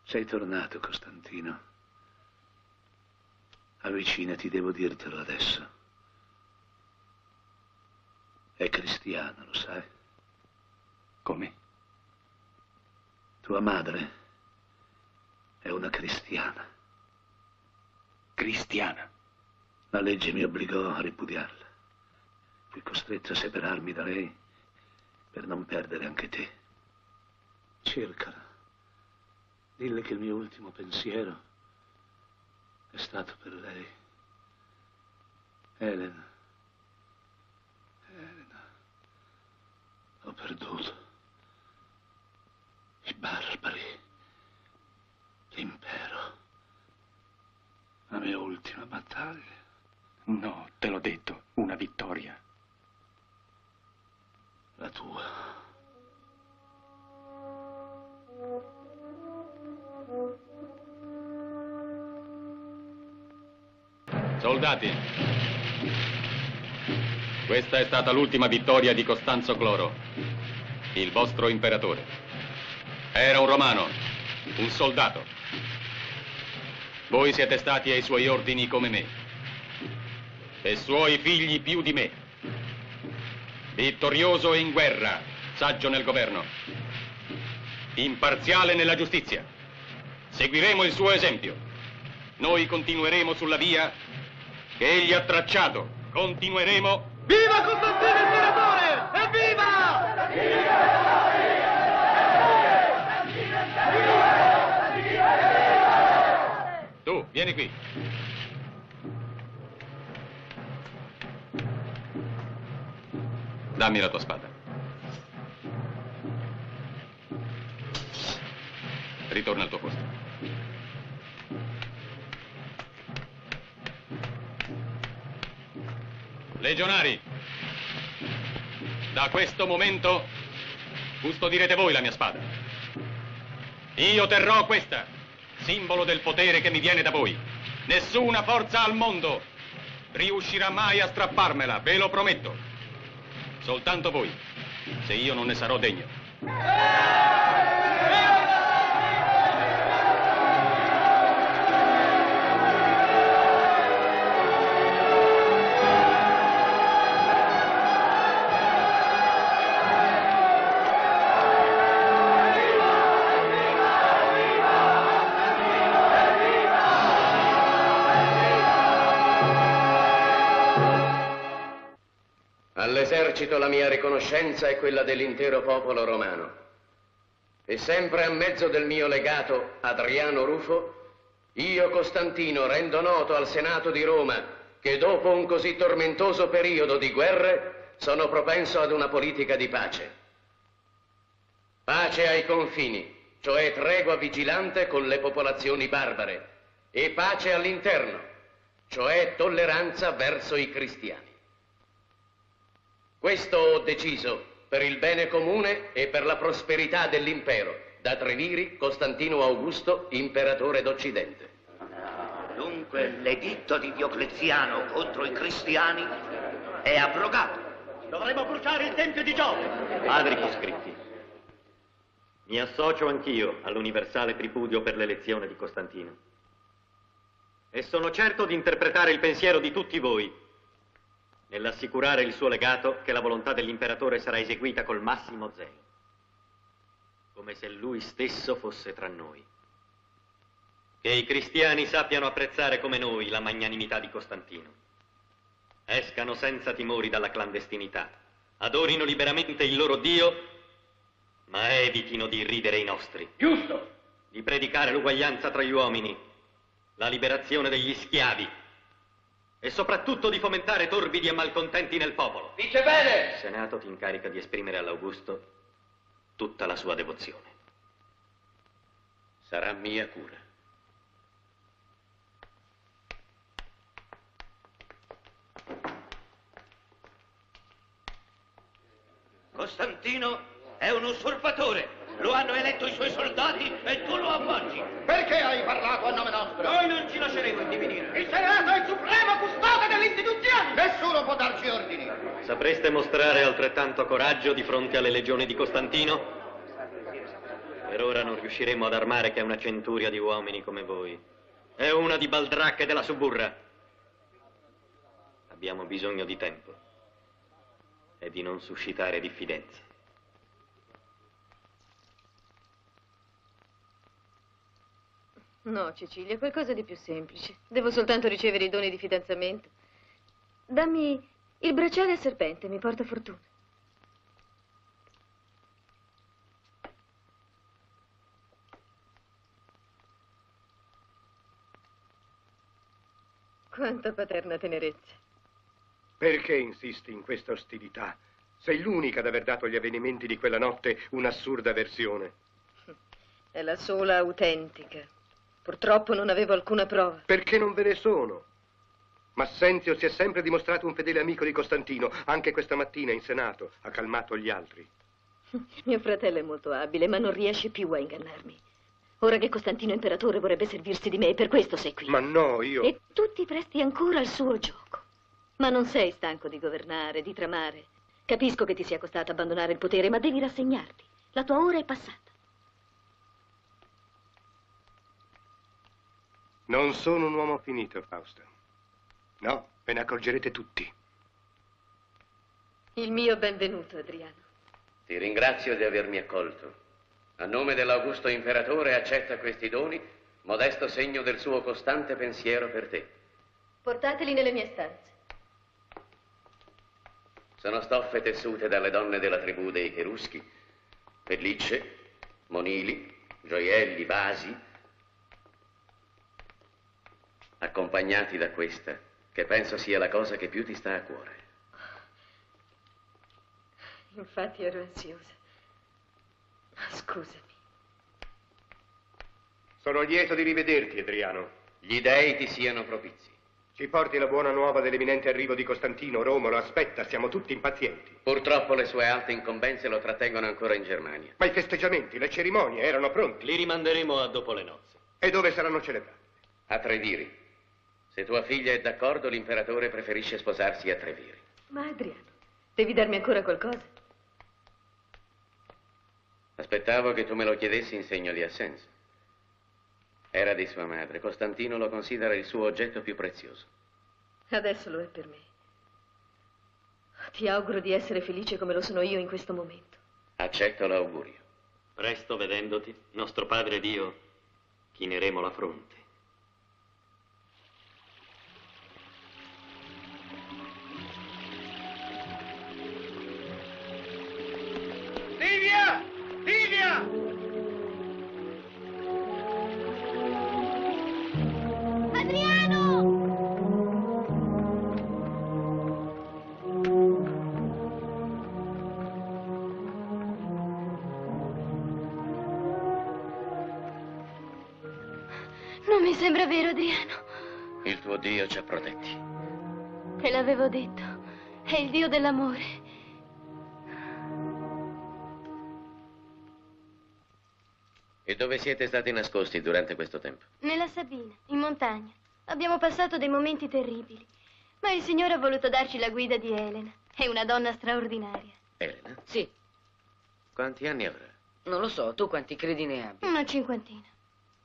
Sei tornato, Costantino. Avvicinati, devo dirtelo adesso. È cristiano, lo sai? Come? Tua madre è una cristiana. Cristiana? La legge mi obbligò a ripudiarla. Fui costretto a separarmi da lei per non perdere anche te. Cercala. Dille che il mio ultimo pensiero è stato per lei. Elena. Elena. Ho perduto. I barbari. L'impero. La mia ultima battaglia. No, te l'ho detto, una vittoria. La tua. Soldati, questa è stata l'ultima vittoria di Costanzo Cloro, il vostro imperatore. Era un romano, un soldato. Voi siete stati ai suoi ordini come me e suoi figli più di me. Vittorioso in guerra, saggio nel governo, imparziale nella giustizia. Seguiremo il suo esempio. Noi continueremo sulla via che egli ha tracciato. Continueremo. Viva Costantino imperatore! Evviva! Viva! Tu, vieni qui. Dammi la tua spada. Ritorna al tuo posto. Legionari, da questo momento custodirete voi la mia spada. Io terrò questa, simbolo del potere che mi viene da voi. Nessuna forza al mondo riuscirà mai a strapparmela, ve lo prometto. Soltanto voi. se io non ne sarò degno. Esercito la mia riconoscenza e quella dell'intero popolo romano. E sempre a mezzo del mio legato Adriano Rufo, io Costantino rendo noto al Senato di Roma che dopo un così tormentoso periodo di guerre sono propenso ad una politica di pace. Pace ai confini, cioè tregua vigilante con le popolazioni barbare, e pace all'interno, cioè tolleranza verso i cristiani. Questo ho deciso per il bene comune e per la prosperità dell'impero, da Treviri, Costantino Augusto, imperatore d'Occidente. Dunque l'editto di Diocleziano contro i cristiani è abrogato. Dovremo bruciare il tempio di Giove. Padri coscritti, mi associo anch'io all'universale tripudio per l'elezione di Costantino. E sono certo di interpretare il pensiero di tutti voi nell'assicurare il suo legato che la volontà dell'imperatore sarà eseguita col massimo zelo, come se lui stesso fosse tra noi. Che i cristiani sappiano apprezzare come noi la magnanimità di Costantino, escano senza timori dalla clandestinità, adorino liberamente il loro Dio, ma evitino di irridere i nostri. Giusto! Di predicare l'uguaglianza tra gli uomini, la liberazione degli schiavi, e soprattutto di fomentare torbidi e malcontenti nel popolo. Dice bene! Il Senato ti incarica di esprimere all'Augusto tutta la sua devozione. Sarà mia cura. Costantino è un usurpatore. Lo hanno eletto i suoi soldati e tu lo appoggi. Perché hai parlato a nome nostro? Noi non ci lasceremo individere. Il Senato è il supremo custode dell'istituzione. Nessuno può darci ordini. Sapreste mostrare altrettanto coraggio di fronte alle legioni di Costantino? Per ora non riusciremo ad armare che una centuria di uomini come voi. È una di baldracche della suburra. Abbiamo bisogno di tempo e di non suscitare diffidenze. No, Cecilia, qualcosa di più semplice. Devo soltanto ricevere i doni di fidanzamento. Dammi il bracciale a serpente, mi porta fortuna. Quanta paterna tenerezza. Perché insisti in questa ostilità? Sei l'unica ad aver dato agli avvenimenti di quella notte un'assurda versione. È la sola autentica. Purtroppo non avevo alcuna prova. Perché non ve ne sono? Massenzio si è sempre dimostrato un fedele amico di Costantino. Anche questa mattina in Senato ha calmato gli altri. Mio fratello è molto abile, ma non riesce più a ingannarmi. Ora che Costantino imperatore vorrebbe servirsi di me, e per questo sei qui. Ma no, io... E tu ti presti ancora al suo gioco. Ma non sei stanco di governare, di tramare. Capisco che ti sia costato abbandonare il potere, ma devi rassegnarti. La tua ora è passata. Non sono un uomo finito, Fausta. No, ve ne accorgerete tutti. Il mio benvenuto, Adriano. Ti ringrazio di avermi accolto. A nome dell'Augusto Imperatore accetta questi doni, modesto segno del suo costante pensiero per te. Portateli nelle mie stanze. Sono stoffe tessute dalle donne della tribù dei Cheruschi, pellicce, monili, gioielli, vasi, accompagnati da questa, che penso sia la cosa che più ti sta a cuore. Infatti ero ansiosa. Ma scusami. Sono lieto di rivederti, Adriano. Gli dei ti siano propizi. Ci porti la buona nuova dell'imminente arrivo di Costantino. Roma lo aspetta, siamo tutti impazienti. Purtroppo le sue alte incombenze lo trattengono ancora in Germania. Ma i festeggiamenti, le cerimonie erano pronti. Li rimanderemo a dopo le nozze. E dove saranno celebrati? A Treviri. Se tua figlia è d'accordo, l'imperatore preferisce sposarsi a Treviri. Ma Adriano, devi darmi ancora qualcosa? Aspettavo che tu me lo chiedessi in segno di assenso. Era di sua madre. Costantino lo considera il suo oggetto più prezioso. Adesso lo è per me. Ti auguro di essere felice come lo sono io in questo momento. Accetto l'augurio. Presto, vedendoti, nostro Padre Dio, chineremo la fronte. Livia! Livia! Sembra vero, Adriano. Il tuo Dio ci ha protetti. Te l'avevo detto. È il Dio dell'amore. E dove siete stati nascosti durante questo tempo? Nella Sabina, in montagna. Abbiamo passato dei momenti terribili. Ma il Signore ha voluto darci la guida di Elena. È una donna straordinaria. Elena? Sì. Quanti anni avrà? Non lo so, tu quanti credi ne abbia? Una cinquantina.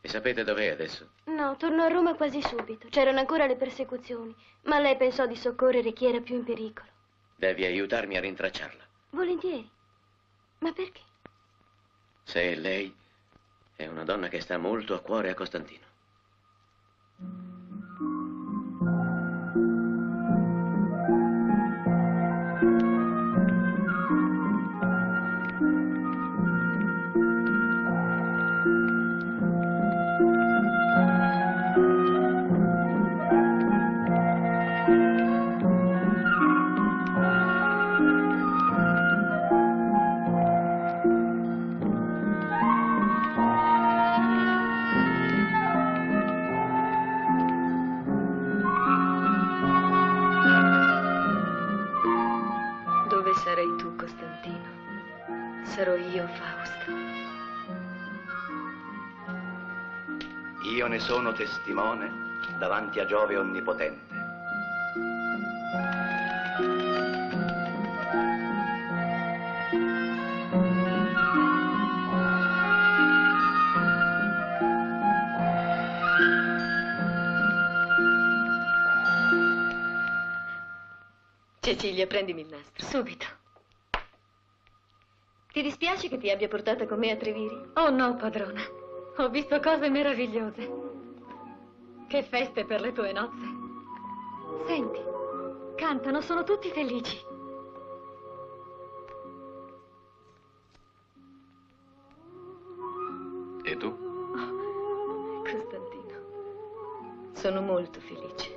E sapete dov'è adesso? No, tornò a Roma quasi subito. C'erano ancora le persecuzioni, ma lei pensò di soccorrere chi era più in pericolo. Devi aiutarmi a rintracciarla. Volentieri. Ma perché? Se lei è una donna che sta molto a cuore a Costantino. Sarò io, Fausta. Io ne sono testimone davanti a Giove Onnipotente. Cecilia, prendimi il nastro. Subito. Ti dispiace che ti abbia portata con me a Treviri? Oh no, padrona. Ho visto cose meravigliose. Che feste per le tue nozze. Senti, cantano, sono tutti felici. E tu? Oh, Costantino, sono molto felice.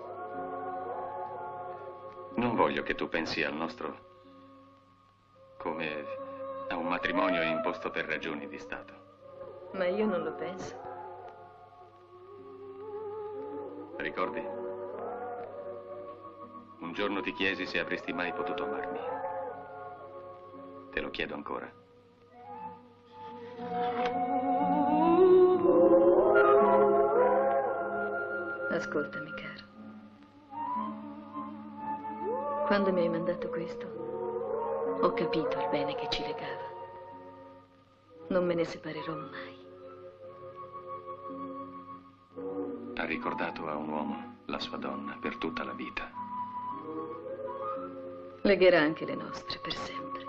Non voglio che tu pensi al nostro come... a un matrimonio imposto per ragioni di Stato. Ma io non lo penso. Ricordi? Un giorno ti chiesi se avresti mai potuto amarmi. Te lo chiedo ancora. Ascoltami, caro. Quando mi hai mandato questo... ho capito il bene che ci legava. Non me ne separerò mai. Ha ricordato a un uomo la sua donna per tutta la vita. Legherà anche le nostre per sempre.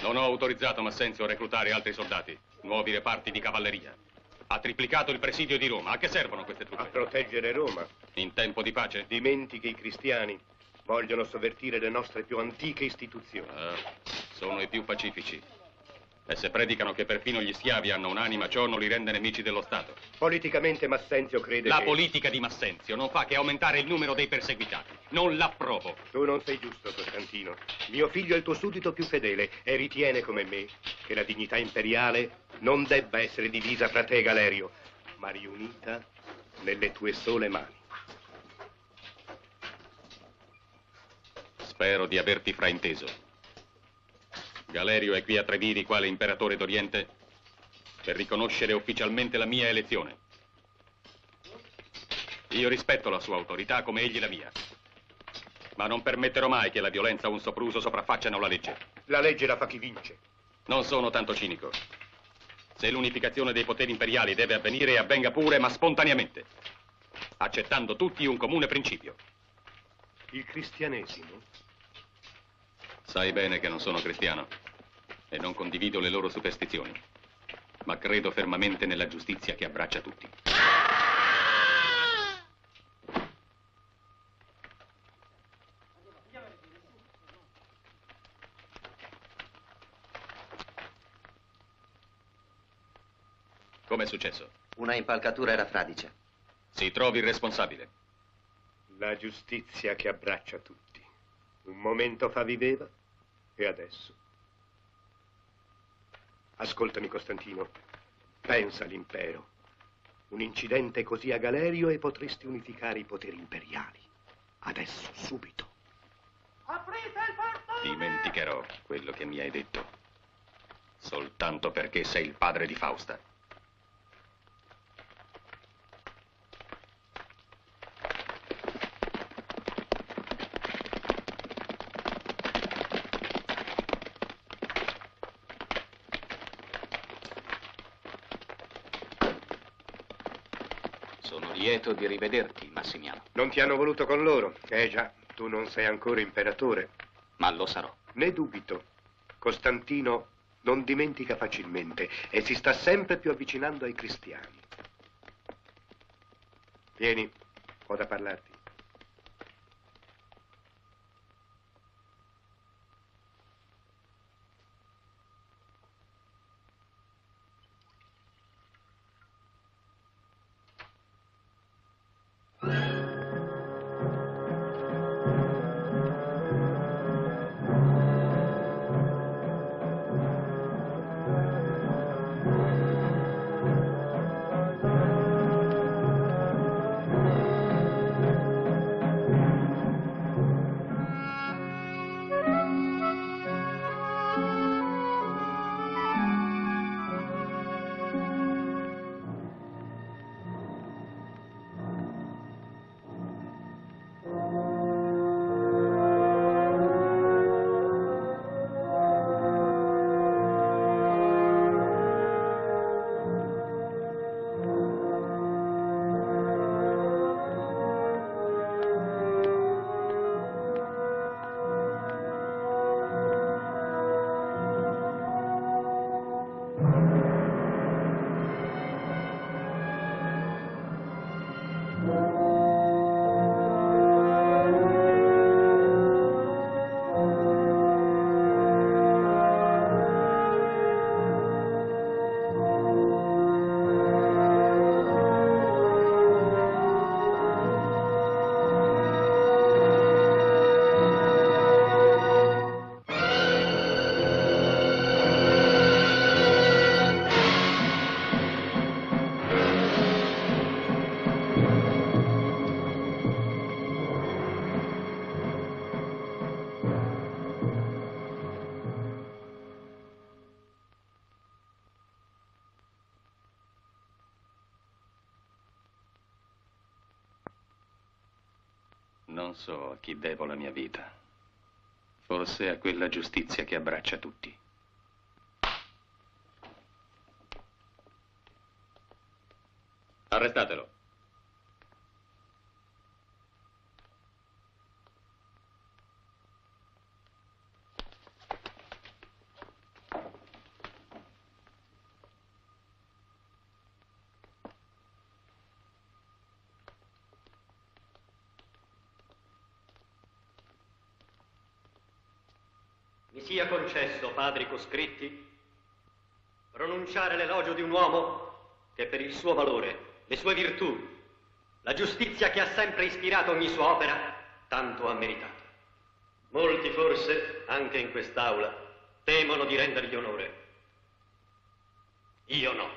Non ho autorizzato Massenzio a reclutare altri soldati, nuovi reparti di cavalleria. Ha triplicato il presidio di Roma. A che servono queste truppe? A proteggere Roma. In tempo di pace? Dimentichi, i cristiani vogliono sovvertire le nostre più antiche istituzioni. Ah, sono i più pacifici. E se predicano che perfino gli schiavi hanno un'anima, ciò non li rende nemici dello Stato. Politicamente Massenzio crede La che... politica di Massenzio non fa che aumentare il numero dei perseguitati. Non l'approvo. Tu non sei giusto, Costantino. Mio figlio è il tuo suddito più fedele e ritiene, come me, che la dignità imperiale non debba essere divisa fra te e Galerio, ma riunita nelle tue sole mani. Spero di averti frainteso. Galerio è qui a Treviri quale imperatore d'Oriente per riconoscere ufficialmente la mia elezione. Io rispetto la sua autorità come egli la mia. Ma non permetterò mai che la violenza o un sopruso sopraffacciano la legge. La legge la fa chi vince. Non sono tanto cinico. Se l'unificazione dei poteri imperiali deve avvenire, avvenga pure, ma spontaneamente, accettando tutti un comune principio. Il cristianesimo? Sai bene che non sono cristiano e non condivido le loro superstizioni, ma credo fermamente nella giustizia che abbraccia tutti. Com'è successo? Una impalcatura era fradicia. Si trovi il responsabile. La giustizia che abbraccia tutti. Un momento fa viveva e adesso. Ascoltami, Costantino. Pensa all'impero. Un incidente così a Galerio e potresti unificare i poteri imperiali. Adesso, subito. Aprite il portone! Dimenticherò quello che mi hai detto. Soltanto perché sei il padre di Fausta. Lieto di rivederti, Massimiano. Non ti hanno voluto con loro. Eh già, tu non sei ancora imperatore. Ma lo sarò. Ne dubito. Costantino non dimentica facilmente e si sta sempre più avvicinando ai cristiani. Vieni, ho da parlarti. Non so a chi devo la mia vita, forse a quella giustizia che abbraccia tutti. Arrestatelo. Sia concesso, padri coscritti, pronunciare l'elogio di un uomo che per il suo valore, le sue virtù, la giustizia che ha sempre ispirato ogni sua opera, tanto ha meritato. Molti forse, anche in quest'aula, temono di rendergli onore. Io no.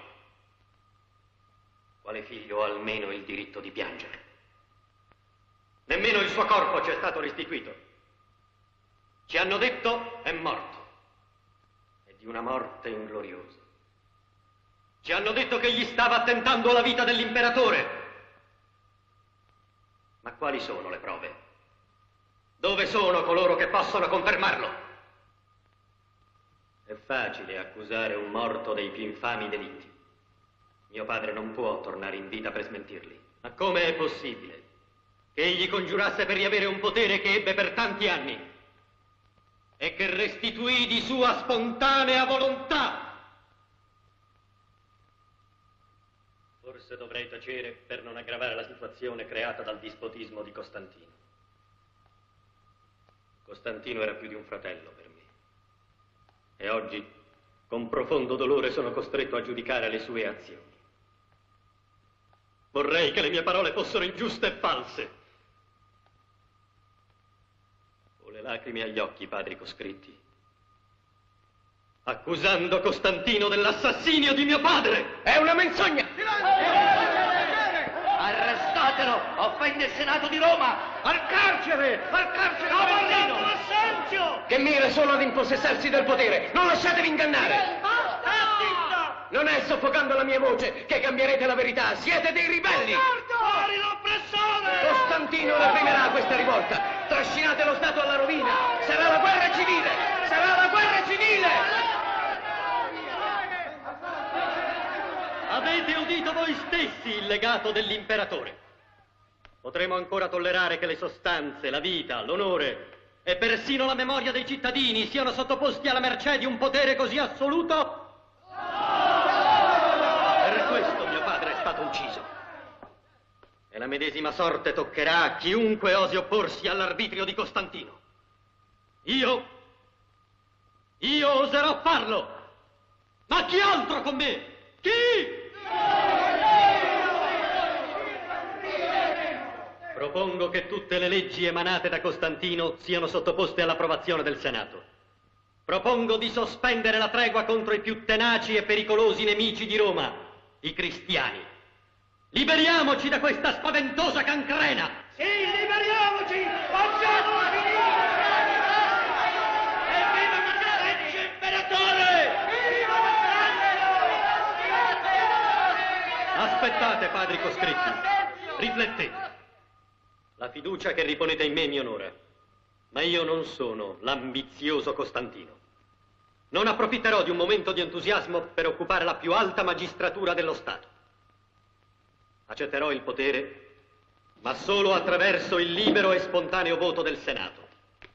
Quale figlio ha almeno il diritto di piangere? Nemmeno il suo corpo ci è stato restituito. Ci hanno detto è morto, e di una morte ingloriosa. Ci hanno detto che gli stava attentando alla vita dell'imperatore. Ma quali sono le prove? Dove sono coloro che possono confermarlo? È facile accusare un morto dei più infami delitti. Mio padre non può tornare in vita per smentirli. Ma come è possibile che egli congiurasse per riavere un potere che ebbe per tanti anni e che restituì di sua spontanea volontà? Forse dovrei tacere per non aggravare la situazione creata dal dispotismo di Costantino. Costantino era più di un fratello per me. E oggi, con profondo dolore, sono costretto a giudicare le sue azioni. Vorrei che le mie parole fossero ingiuste e false. Ho le lacrime agli occhi, padri coscritti, accusando Costantino dell'assassinio di mio padre. È una menzogna! Arrestatelo! Offende il Senato di Roma! Al carcere! Al carcere! Che mira solo ad impossessarsi del potere! Non lasciatevi ingannare! Non è soffocando la mia voce che cambierete la verità! Siete dei ribelli! Fuori l'oppressore! Costantino reprimerà questa rivolta! Trascinate lo Stato alla rovina! Sarà la guerra civile! Sarà la guerra civile! Avete udito voi stessi il legato dell'imperatore! Potremo ancora tollerare che le sostanze, la vita, l'onore e persino la memoria dei cittadini siano sottoposti alla mercé di un potere così assoluto? Per questo mio padre è stato ucciso. E la medesima sorte toccherà a chiunque osi opporsi all'arbitrio di Costantino. Io, io oserò farlo. Ma chi altro con me? Chi? Propongo che tutte le leggi emanate da Costantino siano sottoposte all'approvazione del Senato. Propongo di sospendere la tregua contro i più tenaci e pericolosi nemici di Roma, i cristiani. Liberiamoci da questa spaventosa cancrena! Sì, liberiamoci! Facciamo la finita! Evviva il imperatore! Aspettate, padri coscritti, riflettete. La fiducia che riponete in me mi onora, ma io non sono l'ambizioso Costantino. Non approfitterò di un momento di entusiasmo per occupare la più alta magistratura dello Stato. Accetterò il potere, ma solo attraverso il libero e spontaneo voto del Senato.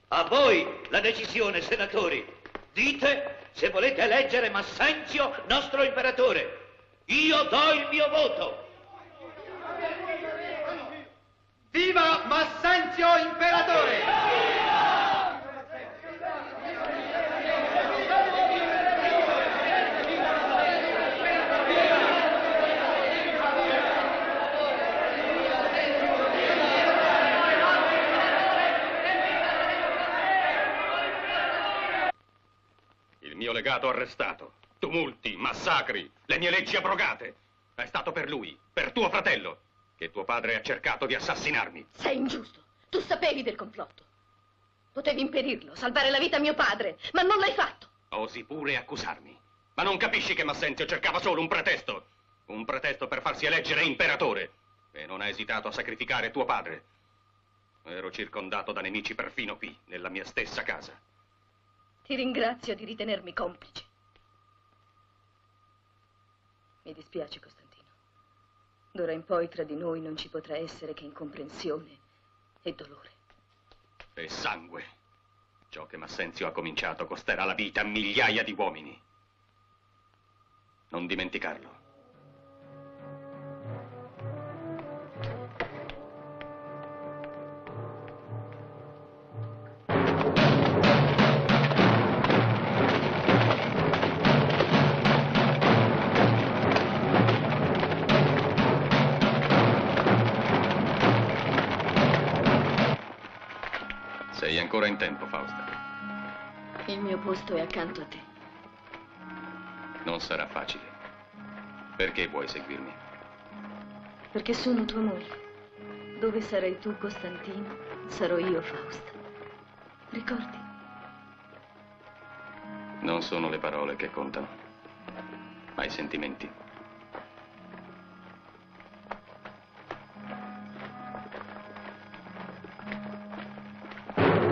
A voi la decisione, senatori. Dite se volete eleggere Massenzio nostro imperatore. Io do il mio voto. Viva Massenzio imperatore! Il mio legato arrestato, tumulti, massacri, le mie leggi abrogate. È stato per lui, per tuo fratello, che tuo padre ha cercato di assassinarmi. Sei ingiusto. Tu sapevi del complotto. Potevi impedirlo, salvare la vita a mio padre, ma non l'hai fatto. Osi pure accusarmi. Ma non capisci che Massenzio cercava solo un pretesto. Un pretesto per farsi eleggere imperatore. E non ha esitato a sacrificare tuo padre. Ero circondato da nemici perfino qui, nella mia stessa casa. Ti ringrazio di ritenermi complice. Mi dispiace, Costantino. D'ora in poi tra di noi non ci potrà essere che incomprensione e dolore. E sangue. Ciò che Massenzio ha cominciato costerà la vita a migliaia di uomini. Non dimenticarlo. Sei ancora in tempo, Fausta. Il mio posto è accanto a te. Non sarà facile. Perché vuoi seguirmi? Perché sono tua moglie. Dove sarai tu, Costantino, sarò io, Fausta. Ricordi? Non sono le parole che contano, ma i sentimenti. Thank you.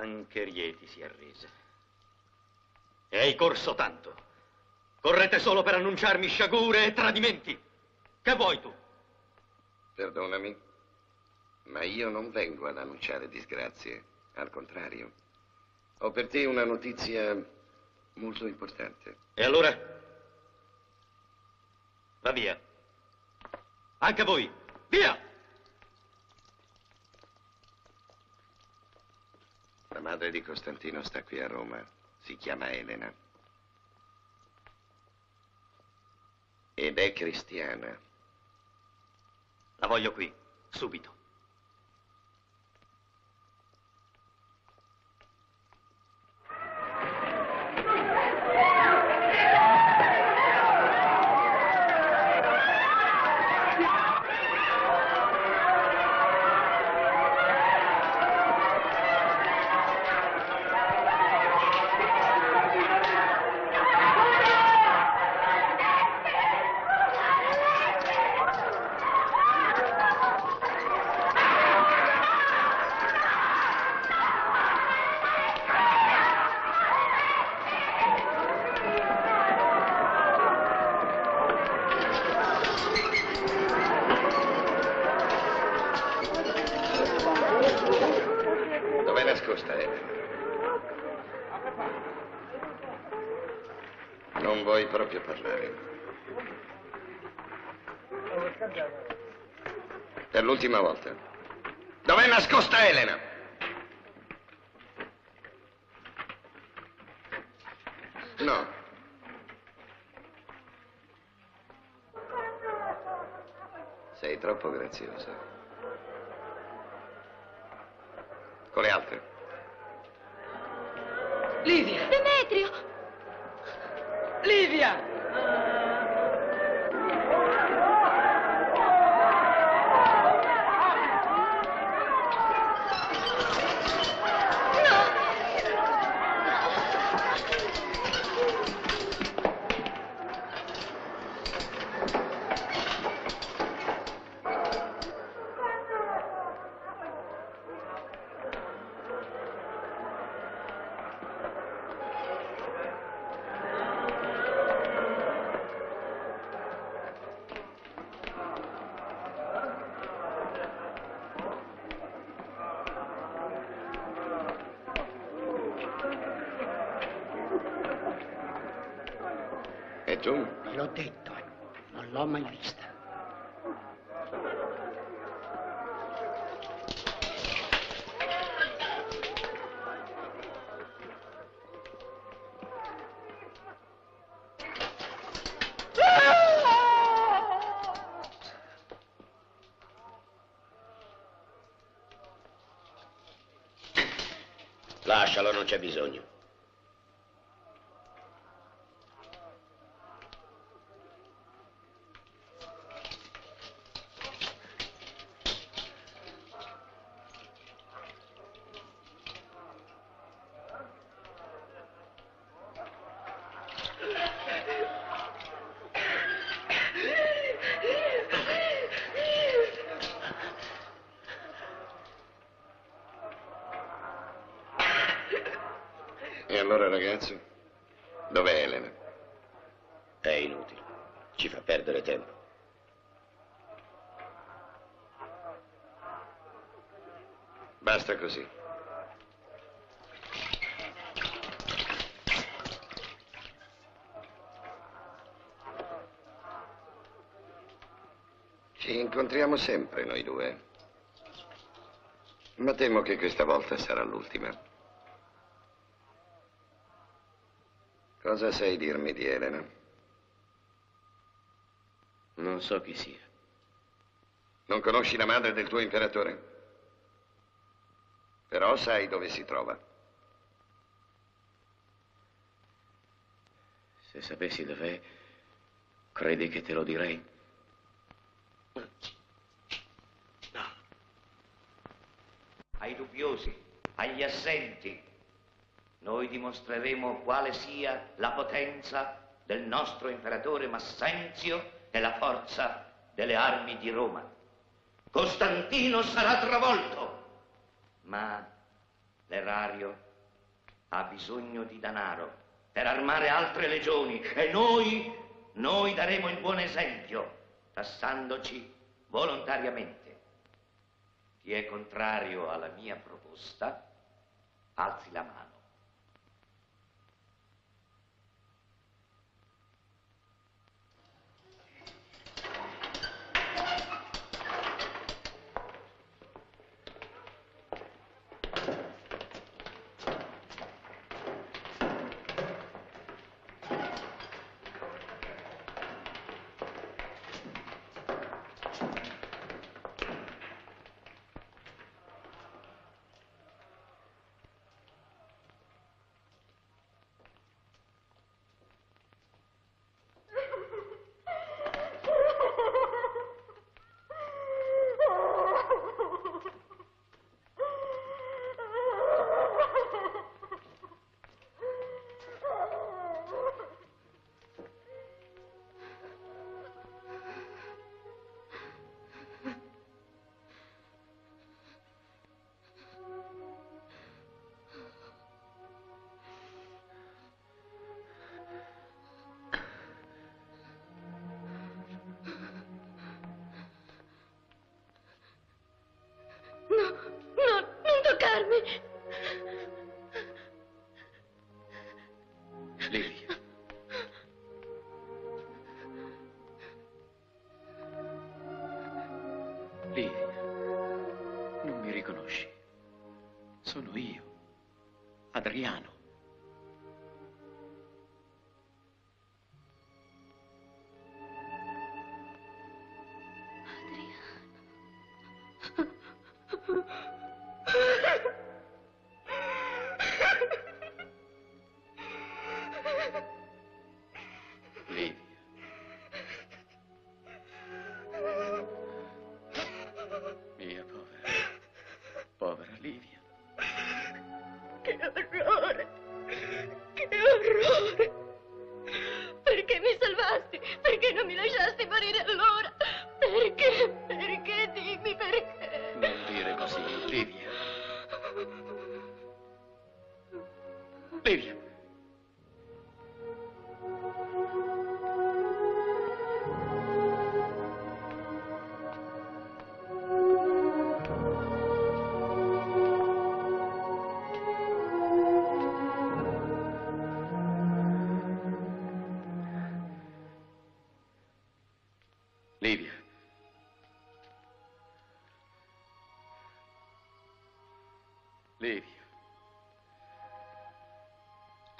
Anche Rieti si arrese. E hai corso tanto. Correte solo per annunciarmi sciagure e tradimenti. Che vuoi tu? Perdonami, ma io non vengo ad annunciare disgrazie. Al contrario, ho per te una notizia molto importante. E allora? Va via. Anche voi. Via! La madre di Costantino sta qui a Roma. Si chiama Elena. Ed è cristiana. La voglio qui, subito. L'ultima volta. Dov'è nascosta Elena? No. Sei troppo graziosa. Con le altre. Livia! Demetrio! Livia! L'ho detto, non l'ho mai vista. Lascialo, non c'è bisogno. Così. Ci incontriamo sempre noi due, ma temo che questa volta sarà l'ultima. Cosa sai dirmi di Elena? Non so chi sia. Non conosci la madre del tuo imperatore? Però sai dove si trova. Se sapessi dov'è, credi che te lo direi? No. Ai dubbiosi, agli assenti, noi dimostreremo quale sia la potenza del nostro imperatore Massenzio e la forza delle armi di Roma. Costantino sarà travolto. Ma L'erario ha bisogno di denaro per armare altre legioni e noi, noi daremo il buon esempio, tassandoci volontariamente. Chi è contrario alla mia proposta, alzi la mano. Livia. Livia, non mi riconosci. Sono io, Adriano.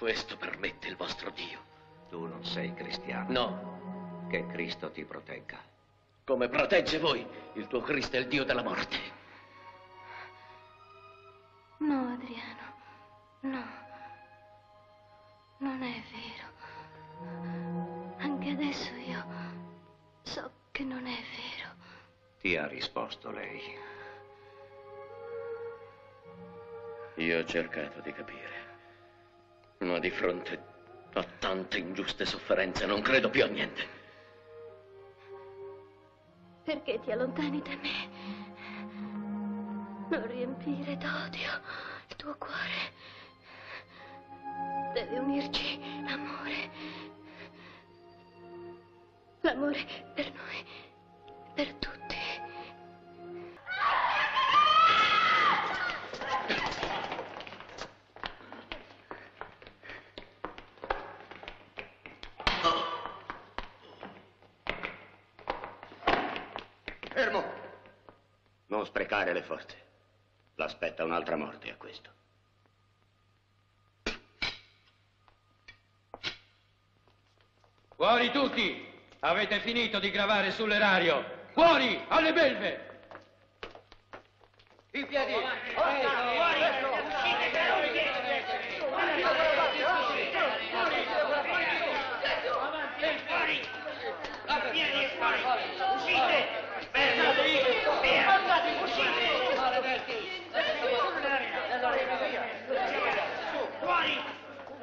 Questo permette il vostro Dio. Tu non sei cristiano? No. Che Cristo ti protegga. Come protegge voi? Il tuo Cristo è il Dio della morte. No, Adriano. No. Non è vero. Anche adesso io so che non è vero. Ti ha risposto lei. Io ho cercato di capire. Ma di fronte a tante ingiuste sofferenze non credo più a niente. Perché ti allontani da me? Non riempire d'odio il tuo cuore. Deve unirci l'amore. L'amore per noi, per tutti. Sprecare le forze. L'aspetta un'altra morte a questo. Fuori tutti! Avete finito di gravare sull'erario. Fuori, alle belve! I piedi! Uscite! Fuori!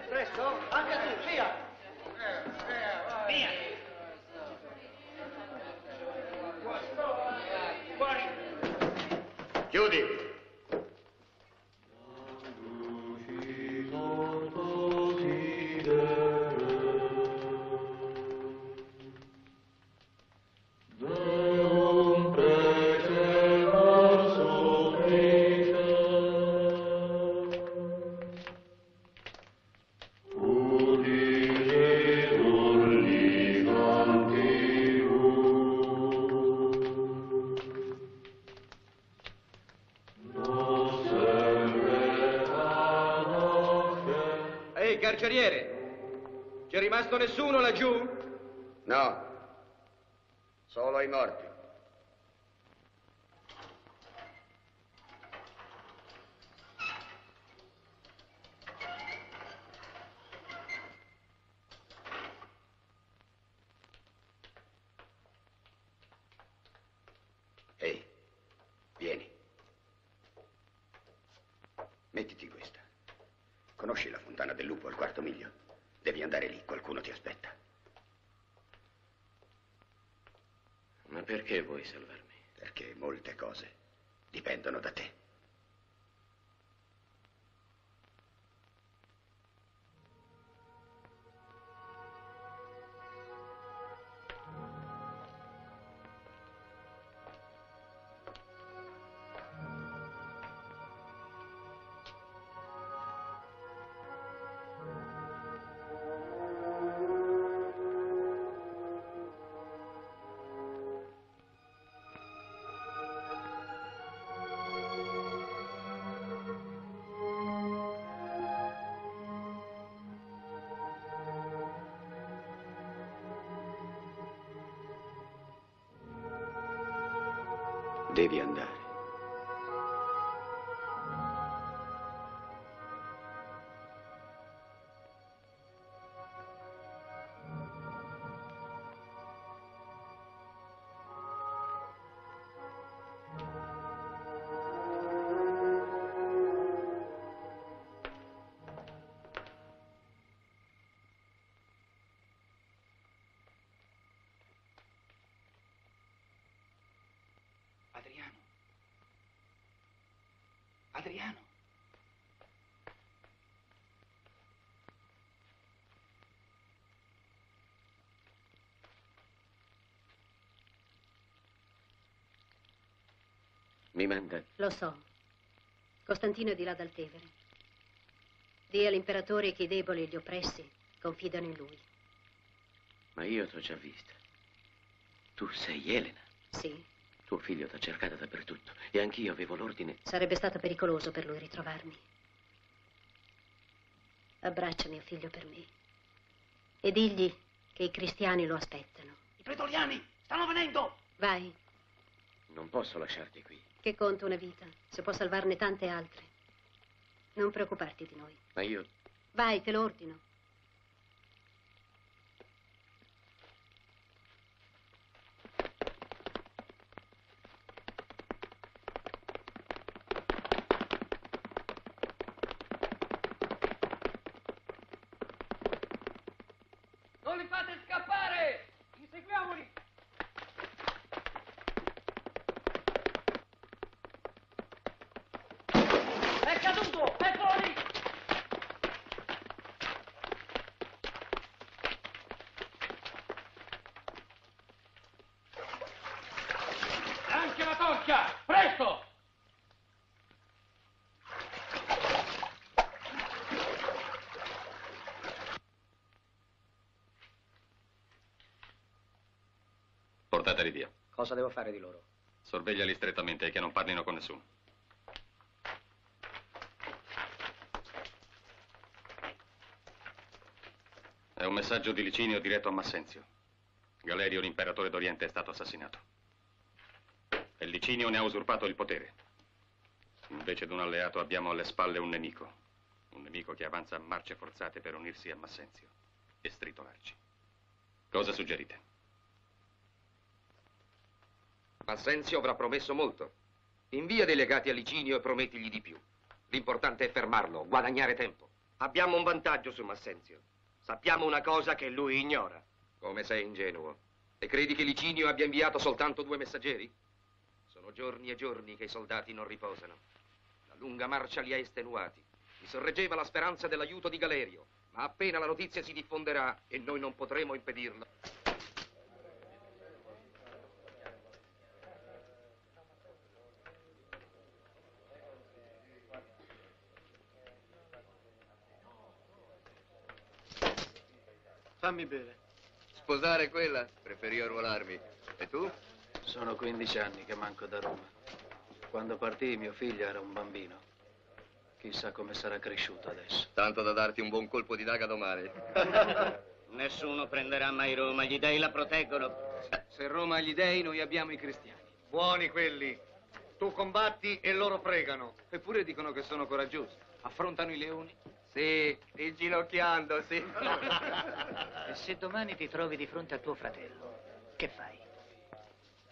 Presto, anche tu, via! Via! Fuori! Chiudi! carceriere. C'è rimasto nessuno laggiù? No, solo i morti. Perché vuoi salvarmi? Perché molte cose dipendono da te. Devi andare. Adriano. Adriano. Mi manda. Lo so. Costantino è di là dal Tevere. Dì all'imperatore che i deboli e gli oppressi confidano in lui. Ma io t'ho già vista. Tu sei Elena? Sì. Tuo figlio t'ha cercata dappertutto e anch'io avevo l'ordine. Sarebbe stato pericoloso per lui ritrovarmi. Abbraccia mio figlio per me e digli che i cristiani lo aspettano. I pretoriani stanno venendo! Vai. Non posso lasciarti qui. Che conta una vita, se può salvarne tante altre. Non preoccuparti di noi. Ma io... Vai, te lo ordino. Portateli via. Cosa devo fare di loro? Sorvegliali strettamente e che non parlino con nessuno. È un messaggio di Licinio diretto a Massenzio. Galerio, l'imperatore d'Oriente, è stato assassinato. E Licinio ne ha usurpato il potere. Invece di un alleato abbiamo alle spalle un nemico. Un nemico che avanza a marce forzate per unirsi a Massenzio e stritolarci. Cosa suggerite? Massenzio avrà promesso molto. Invia delegati a Licinio e promettigli di più. L'importante è fermarlo, guadagnare tempo. Abbiamo un vantaggio su Massenzio. Sappiamo una cosa che lui ignora. Come sei ingenuo. E credi che Licinio abbia inviato soltanto due messaggeri? Sono giorni e giorni che i soldati non riposano. La lunga marcia li ha estenuati. Mi sorreggeva la speranza dell'aiuto di Galerio, ma appena la notizia si diffonderà e noi non potremo impedirlo. Fammi bere. Sposare quella? Preferivo arruolarmi. E tu? Sono quindici anni che manco da Roma. Quando partì mio figlio era un bambino. Chissà come sarà cresciuta adesso. Tanto da darti un buon colpo di daga domani. Nessuno prenderà mai Roma, gli dei la proteggono. Se Roma ha gli dei, noi abbiamo i cristiani. Buoni quelli. Tu combatti e loro pregano. Eppure dicono che sono coraggiosi. Affrontano i leoni. Sì, inginocchiandosi. E se domani ti trovi di fronte a tuo fratello, che fai?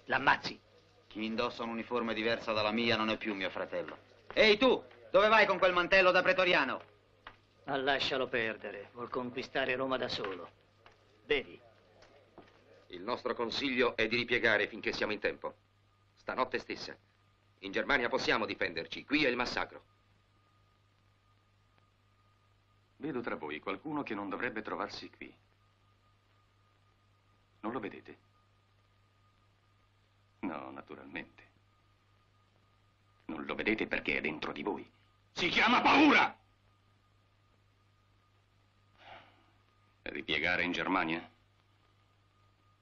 L'ammazzi? Chi indossa un'uniforme diversa dalla mia non è più mio fratello. Ehi tu, dove vai con quel mantello da pretoriano? Ma lascialo perdere, vuol conquistare Roma da solo. Vedi? Il nostro consiglio è di ripiegare finché siamo in tempo. Stanotte stessa. In Germania possiamo difenderci, qui è il massacro. Vedo tra voi qualcuno che non dovrebbe trovarsi qui. Non lo vedete? No, naturalmente. Non lo vedete perché è dentro di voi. Si chiama paura! Ripiegare in Germania?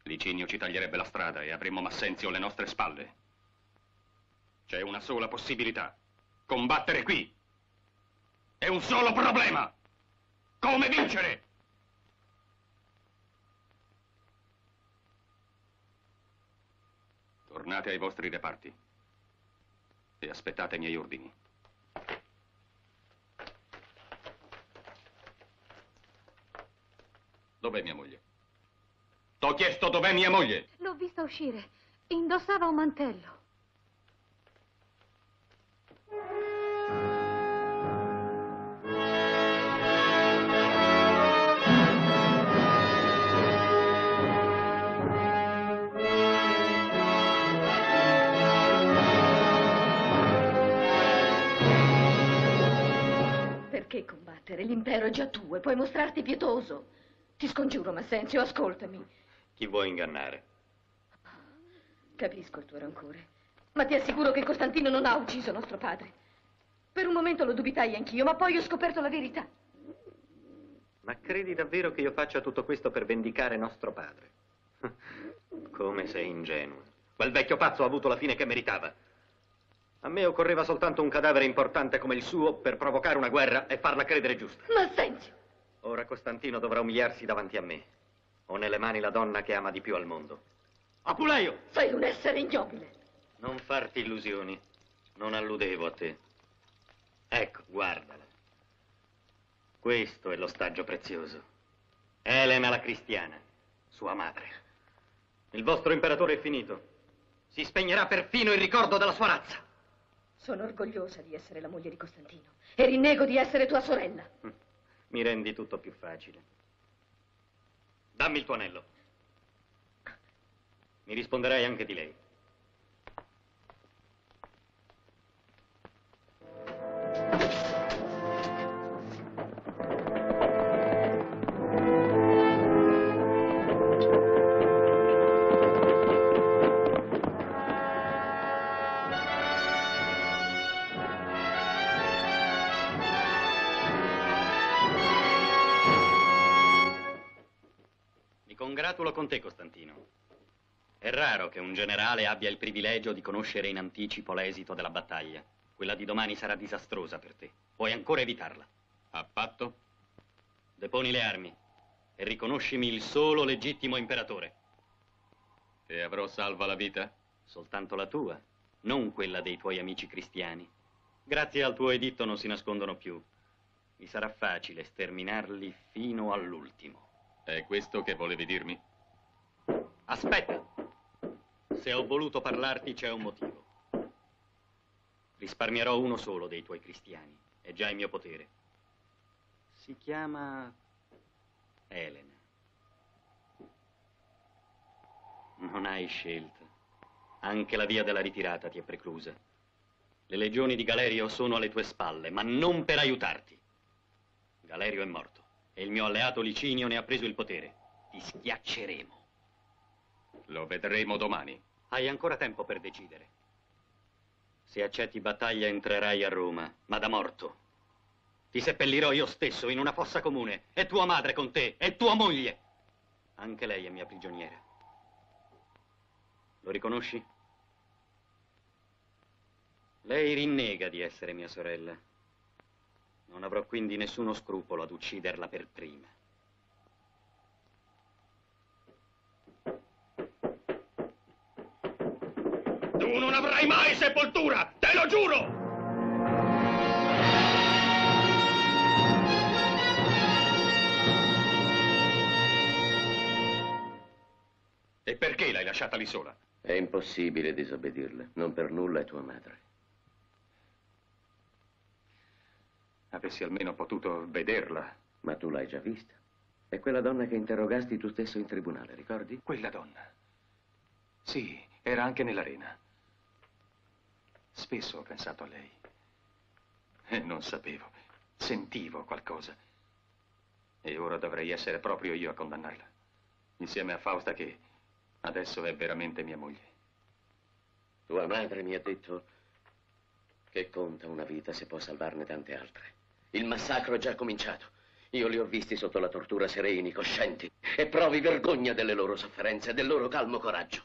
Licinio ci taglierebbe la strada e avremmo Massenzio alle nostre spalle. C'è una sola possibilità. Combattere qui. È un solo problema. Come vincere? Tornate ai vostri reparti e aspettate i miei ordini. Dov'è mia moglie? T'ho chiesto dov'è mia moglie! L'ho vista uscire. Indossava un mantello. Perché combattere? L'impero è già tuo e puoi mostrarti pietoso. Ti scongiuro, Massenzio, ascoltami. Chi vuoi ingannare? Capisco il tuo rancore, ma ti assicuro che Costantino non ha ucciso nostro padre. Per un momento lo dubitai anch'io, ma poi ho scoperto la verità. Ma credi davvero che io faccia tutto questo per vendicare nostro padre? Come sei ingenuo. Quel vecchio pazzo ha avuto la fine che meritava. A me occorreva soltanto un cadavere importante come il suo per provocare una guerra e farla credere giusta. Massenzio! Ora Costantino dovrà umiliarsi davanti a me. Ho nelle mani la donna che ama di più al mondo. Apuleio! Sei un essere ignobile. Non farti illusioni. Non alludevo a te. Ecco, guardala. Questo è l'ostaggio prezioso. Elena la cristiana, sua madre. Il vostro imperatore è finito. Si spegnerà perfino il ricordo della sua razza. Sono orgogliosa di essere la moglie di Costantino e rinnego di essere tua sorella. Mi rendi tutto più facile. Dammi il tuo anello. Mi risponderai anche di lei. Congratulo con te, Costantino. È raro che un generale abbia il privilegio di conoscere in anticipo l'esito della battaglia. Quella di domani sarà disastrosa per te. Puoi ancora evitarla. A patto? Deponi le armi e riconoscimi il solo legittimo imperatore. E avrò salva la vita? Soltanto la tua, non quella dei tuoi amici cristiani. Grazie al tuo editto non si nascondono più. Mi sarà facile sterminarli fino all'ultimo. È questo che volevi dirmi? Aspetta! Se ho voluto parlarti c'è un motivo. Risparmierò uno solo dei tuoi cristiani. È già in mio potere. Si chiama Elena. Non hai scelta. Anche la via della ritirata ti è preclusa. Le legioni di Galerio sono alle tue spalle, ma non per aiutarti. Galerio è morto. E il mio alleato Licinio ne ha preso il potere. Ti schiacceremo. Lo vedremo domani. Hai ancora tempo per decidere. Se accetti battaglia entrerai a Roma, ma da morto. Ti seppellirò io stesso in una fossa comune. E tua madre con te, e tua moglie. Anche lei è mia prigioniera. Lo riconosci? Lei rinnega di essere mia sorella. Non avrò quindi nessuno scrupolo ad ucciderla per prima. Tu non avrai mai sepoltura, te lo giuro! E perché l'hai lasciata lì sola? È impossibile disobbedirla. Non per nulla è tua madre. Avessi almeno potuto vederla. Ma tu l'hai già vista. È quella donna che interrogasti tu stesso in tribunale, ricordi? Quella donna. Sì, era anche nell'arena. Spesso ho pensato a lei. E non sapevo. Sentivo qualcosa. E ora dovrei essere proprio io a condannarla. Insieme a Fausta che... adesso è veramente mia moglie. Tua madre mi ha detto che conta una vita se può salvarne tante altre. Il massacro è già cominciato. Io li ho visti sotto la tortura sereni, coscienti, e provi vergogna delle loro sofferenze e del loro calmo coraggio.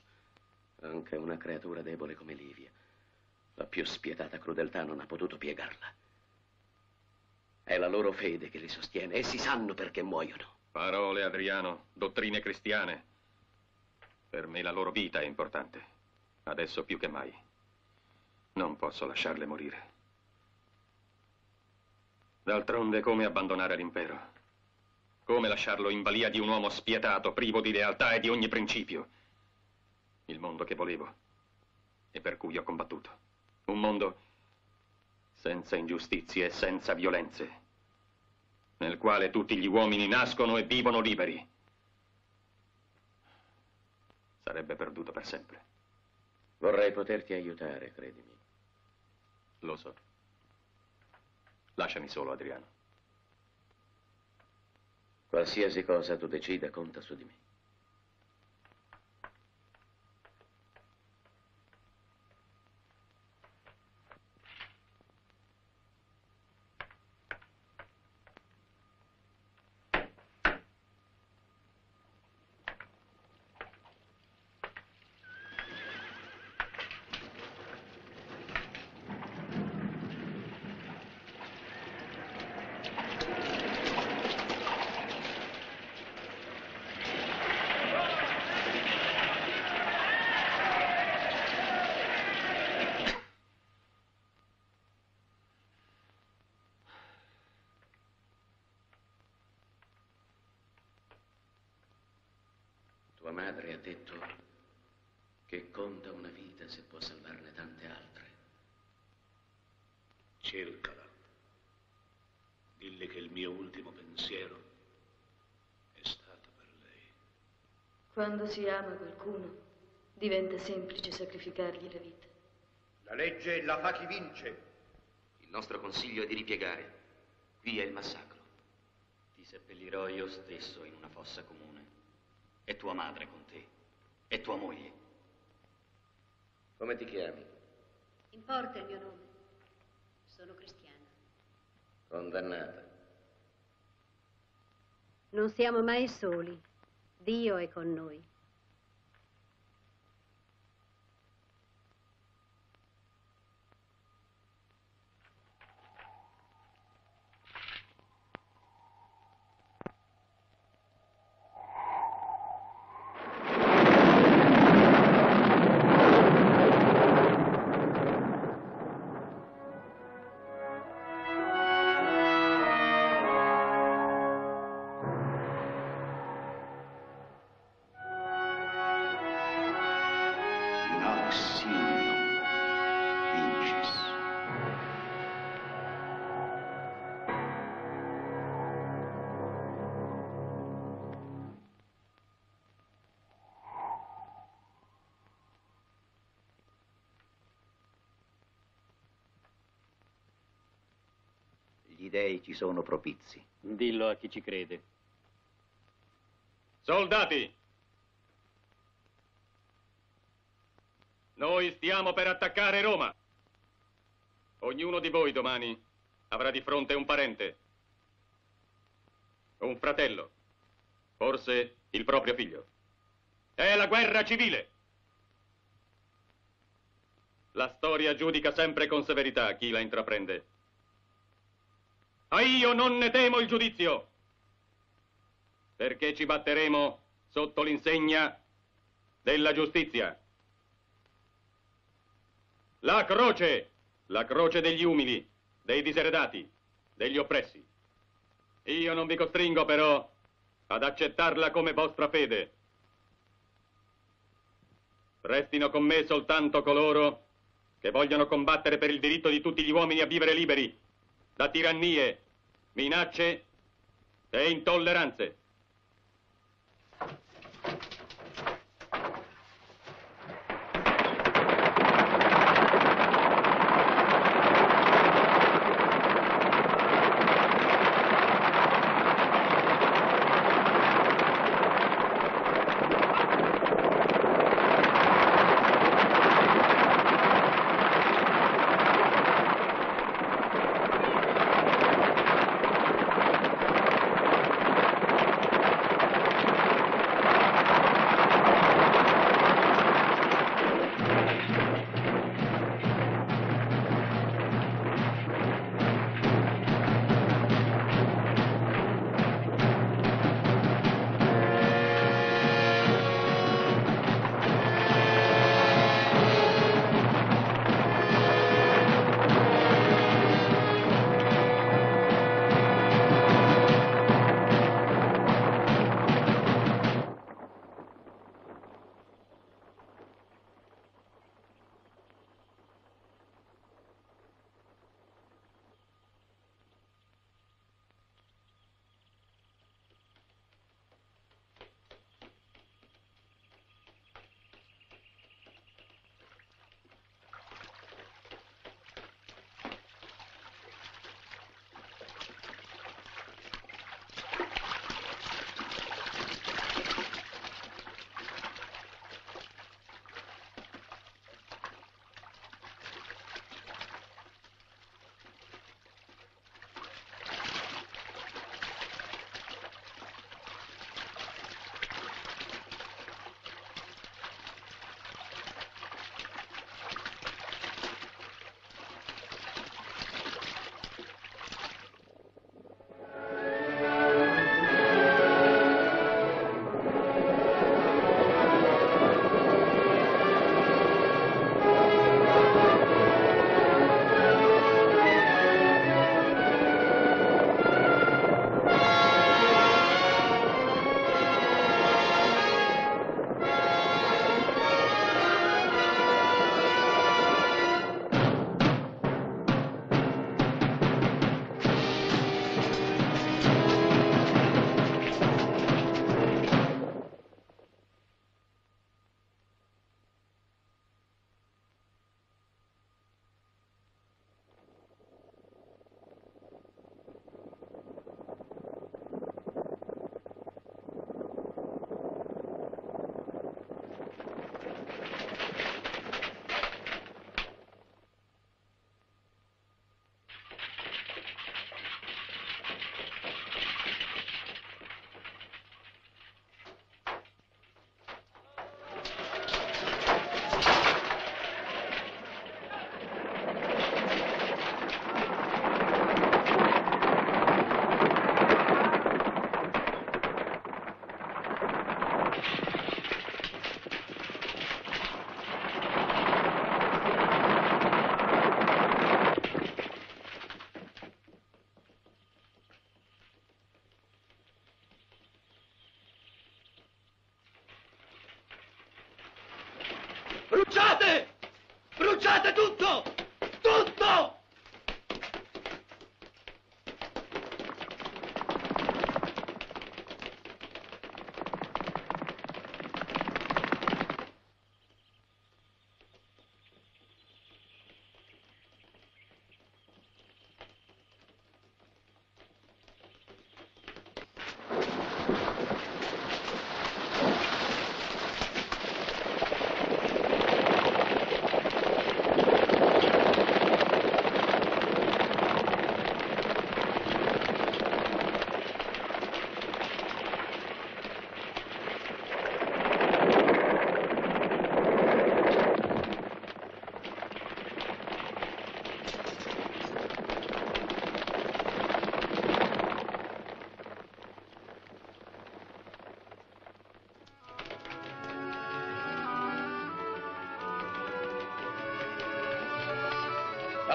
Anche una creatura debole come Livia, la più spietata crudeltà non ha potuto piegarla. È la loro fede che li sostiene. Essi sanno perché muoiono. Parole, Adriano, dottrine cristiane. Per me la loro vita è importante, adesso più che mai. Non posso lasciarle morire. D'altronde, come abbandonare l'impero? Come lasciarlo in balia di un uomo spietato, privo di lealtà e di ogni principio? Il mondo che volevo e per cui ho combattuto. Un mondo senza ingiustizie e senza violenze, nel quale tutti gli uomini nascono e vivono liberi. Sarebbe perduto per sempre. Vorrei poterti aiutare, credimi. Lo so. Lasciami solo, Adriano. Qualsiasi cosa tu decida, conta su di me. Tua madre ha detto che conta una vita se può salvarne tante altre. Cercala. Dille che il mio ultimo pensiero è stato per lei. Quando si ama qualcuno, diventa semplice sacrificargli la vita. La legge la fa chi vince. Il nostro consiglio è di ripiegare. Qui è il massacro. Ti seppellirò io stesso in una fossa comune. È tua madre con te. È tua moglie. Come ti chiami? Importa il mio nome. Sono cristiana. Condannata. Non siamo mai soli. Dio è con noi. Gli dei ci sono propizi. Dillo a chi ci crede. Soldati! Noi stiamo per attaccare Roma. Ognuno di voi domani avrà di fronte un parente, un fratello, forse il proprio figlio. È la guerra civile. La storia giudica sempre con severità chi la intraprende. ma io non ne temo il giudizio, perché ci batteremo sotto l'insegna della giustizia. La croce, la croce degli umili, dei diseredati, degli oppressi. Io non vi costringo però ad accettarla come vostra fede. Restino con me soltanto coloro che vogliono combattere per il diritto di tutti gli uomini a vivere liberi da tirannie, minacce e intolleranze. Bruciate! Bruciate tutto! Tutto!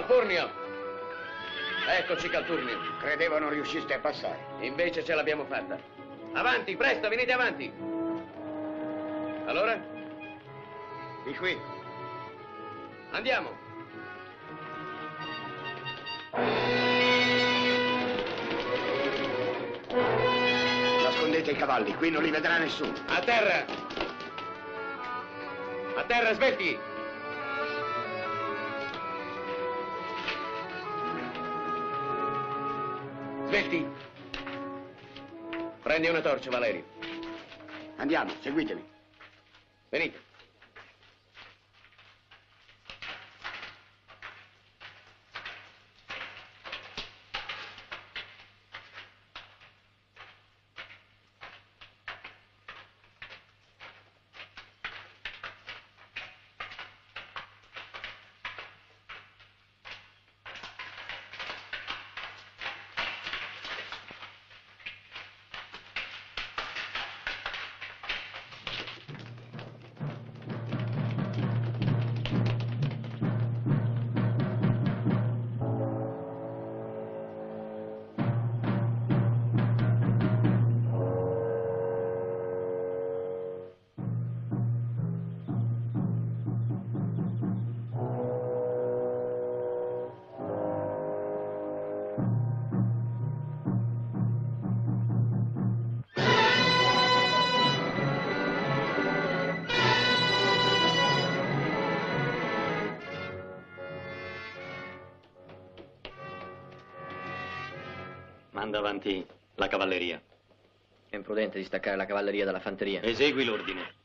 Calpurnio! Eccoci, Calpurnio. Credevo non riusciste a passare. Invece ce l'abbiamo fatta. Avanti, presto, venite avanti. Allora? Di qui. Andiamo. Nascondete i cavalli, qui non li vedrà nessuno. A terra! A terra, svetti! Svetti! Prendi una torcia, Valerio. Andiamo, seguitemi. Venite. Manda avanti la cavalleria. È imprudente di staccare la cavalleria dalla fanteria. Esegui l'ordine.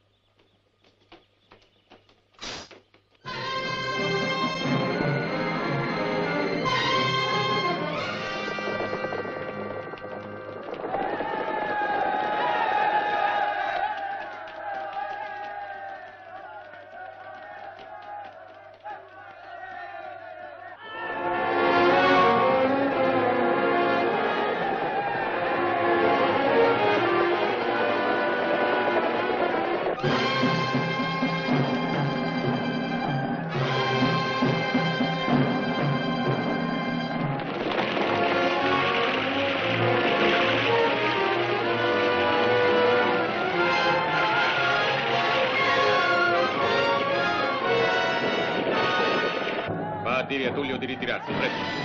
Dire a Tullio di ritirarsi, presto.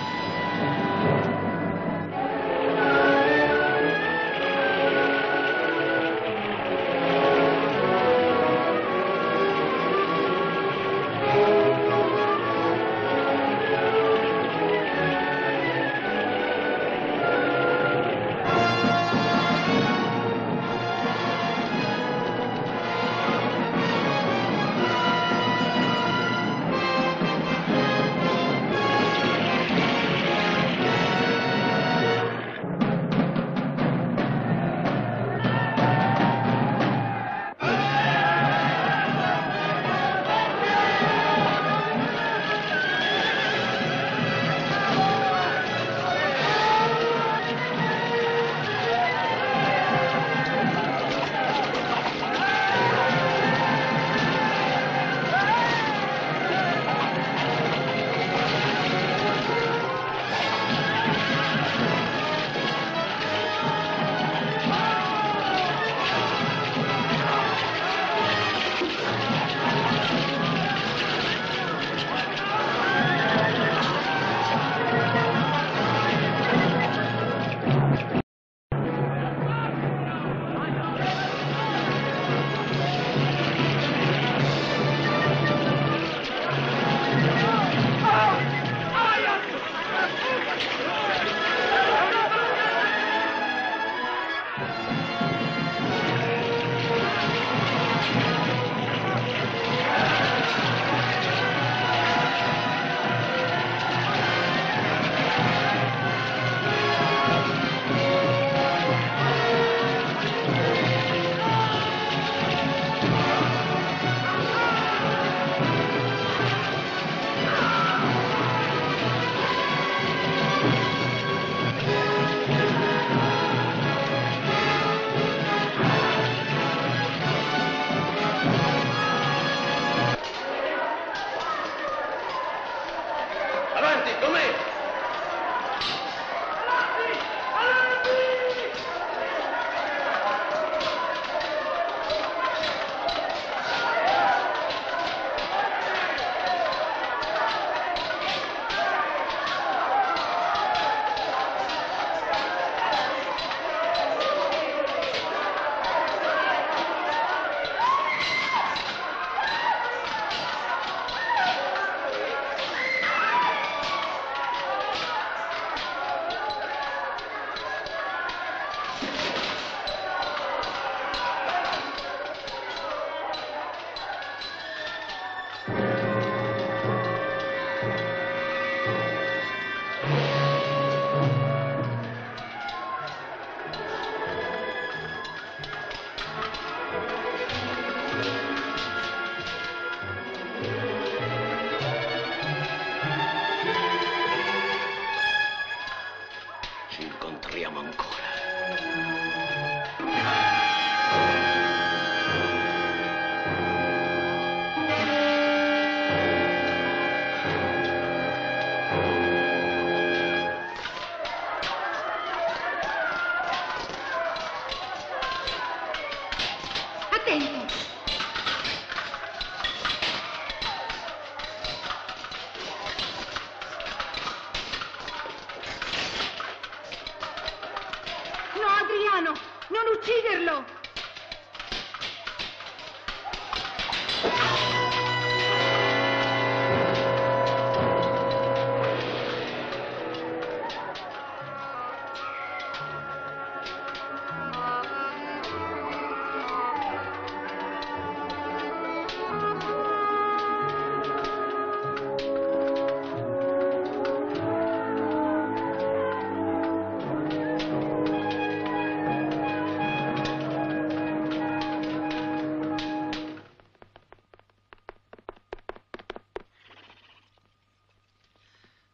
ci incontriamo ancora.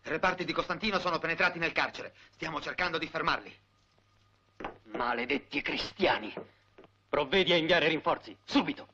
I reparti di Costantino sono penetrati nel carcere. Stiamo cercando di fermarli. Maledetti cristiani. Provvedi a inviare rinforzi, subito.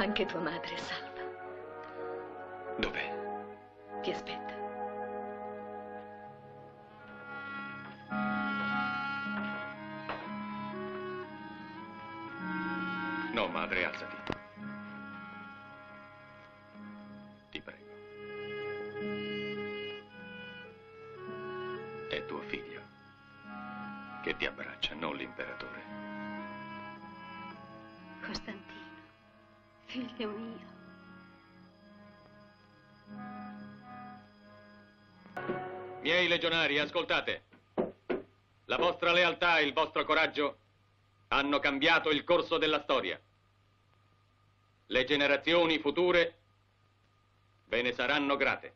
Anche tua madre è salva. Dov'è? Ti aspetta. No, madre, alzati. Ti prego. È tuo figlio che ti abbraccia, non l'imperatore. Costantino. Figlio mio. Miei legionari, ascoltate. La vostra lealtà e il vostro coraggio hanno cambiato il corso della storia. Le generazioni future ve ne saranno grate.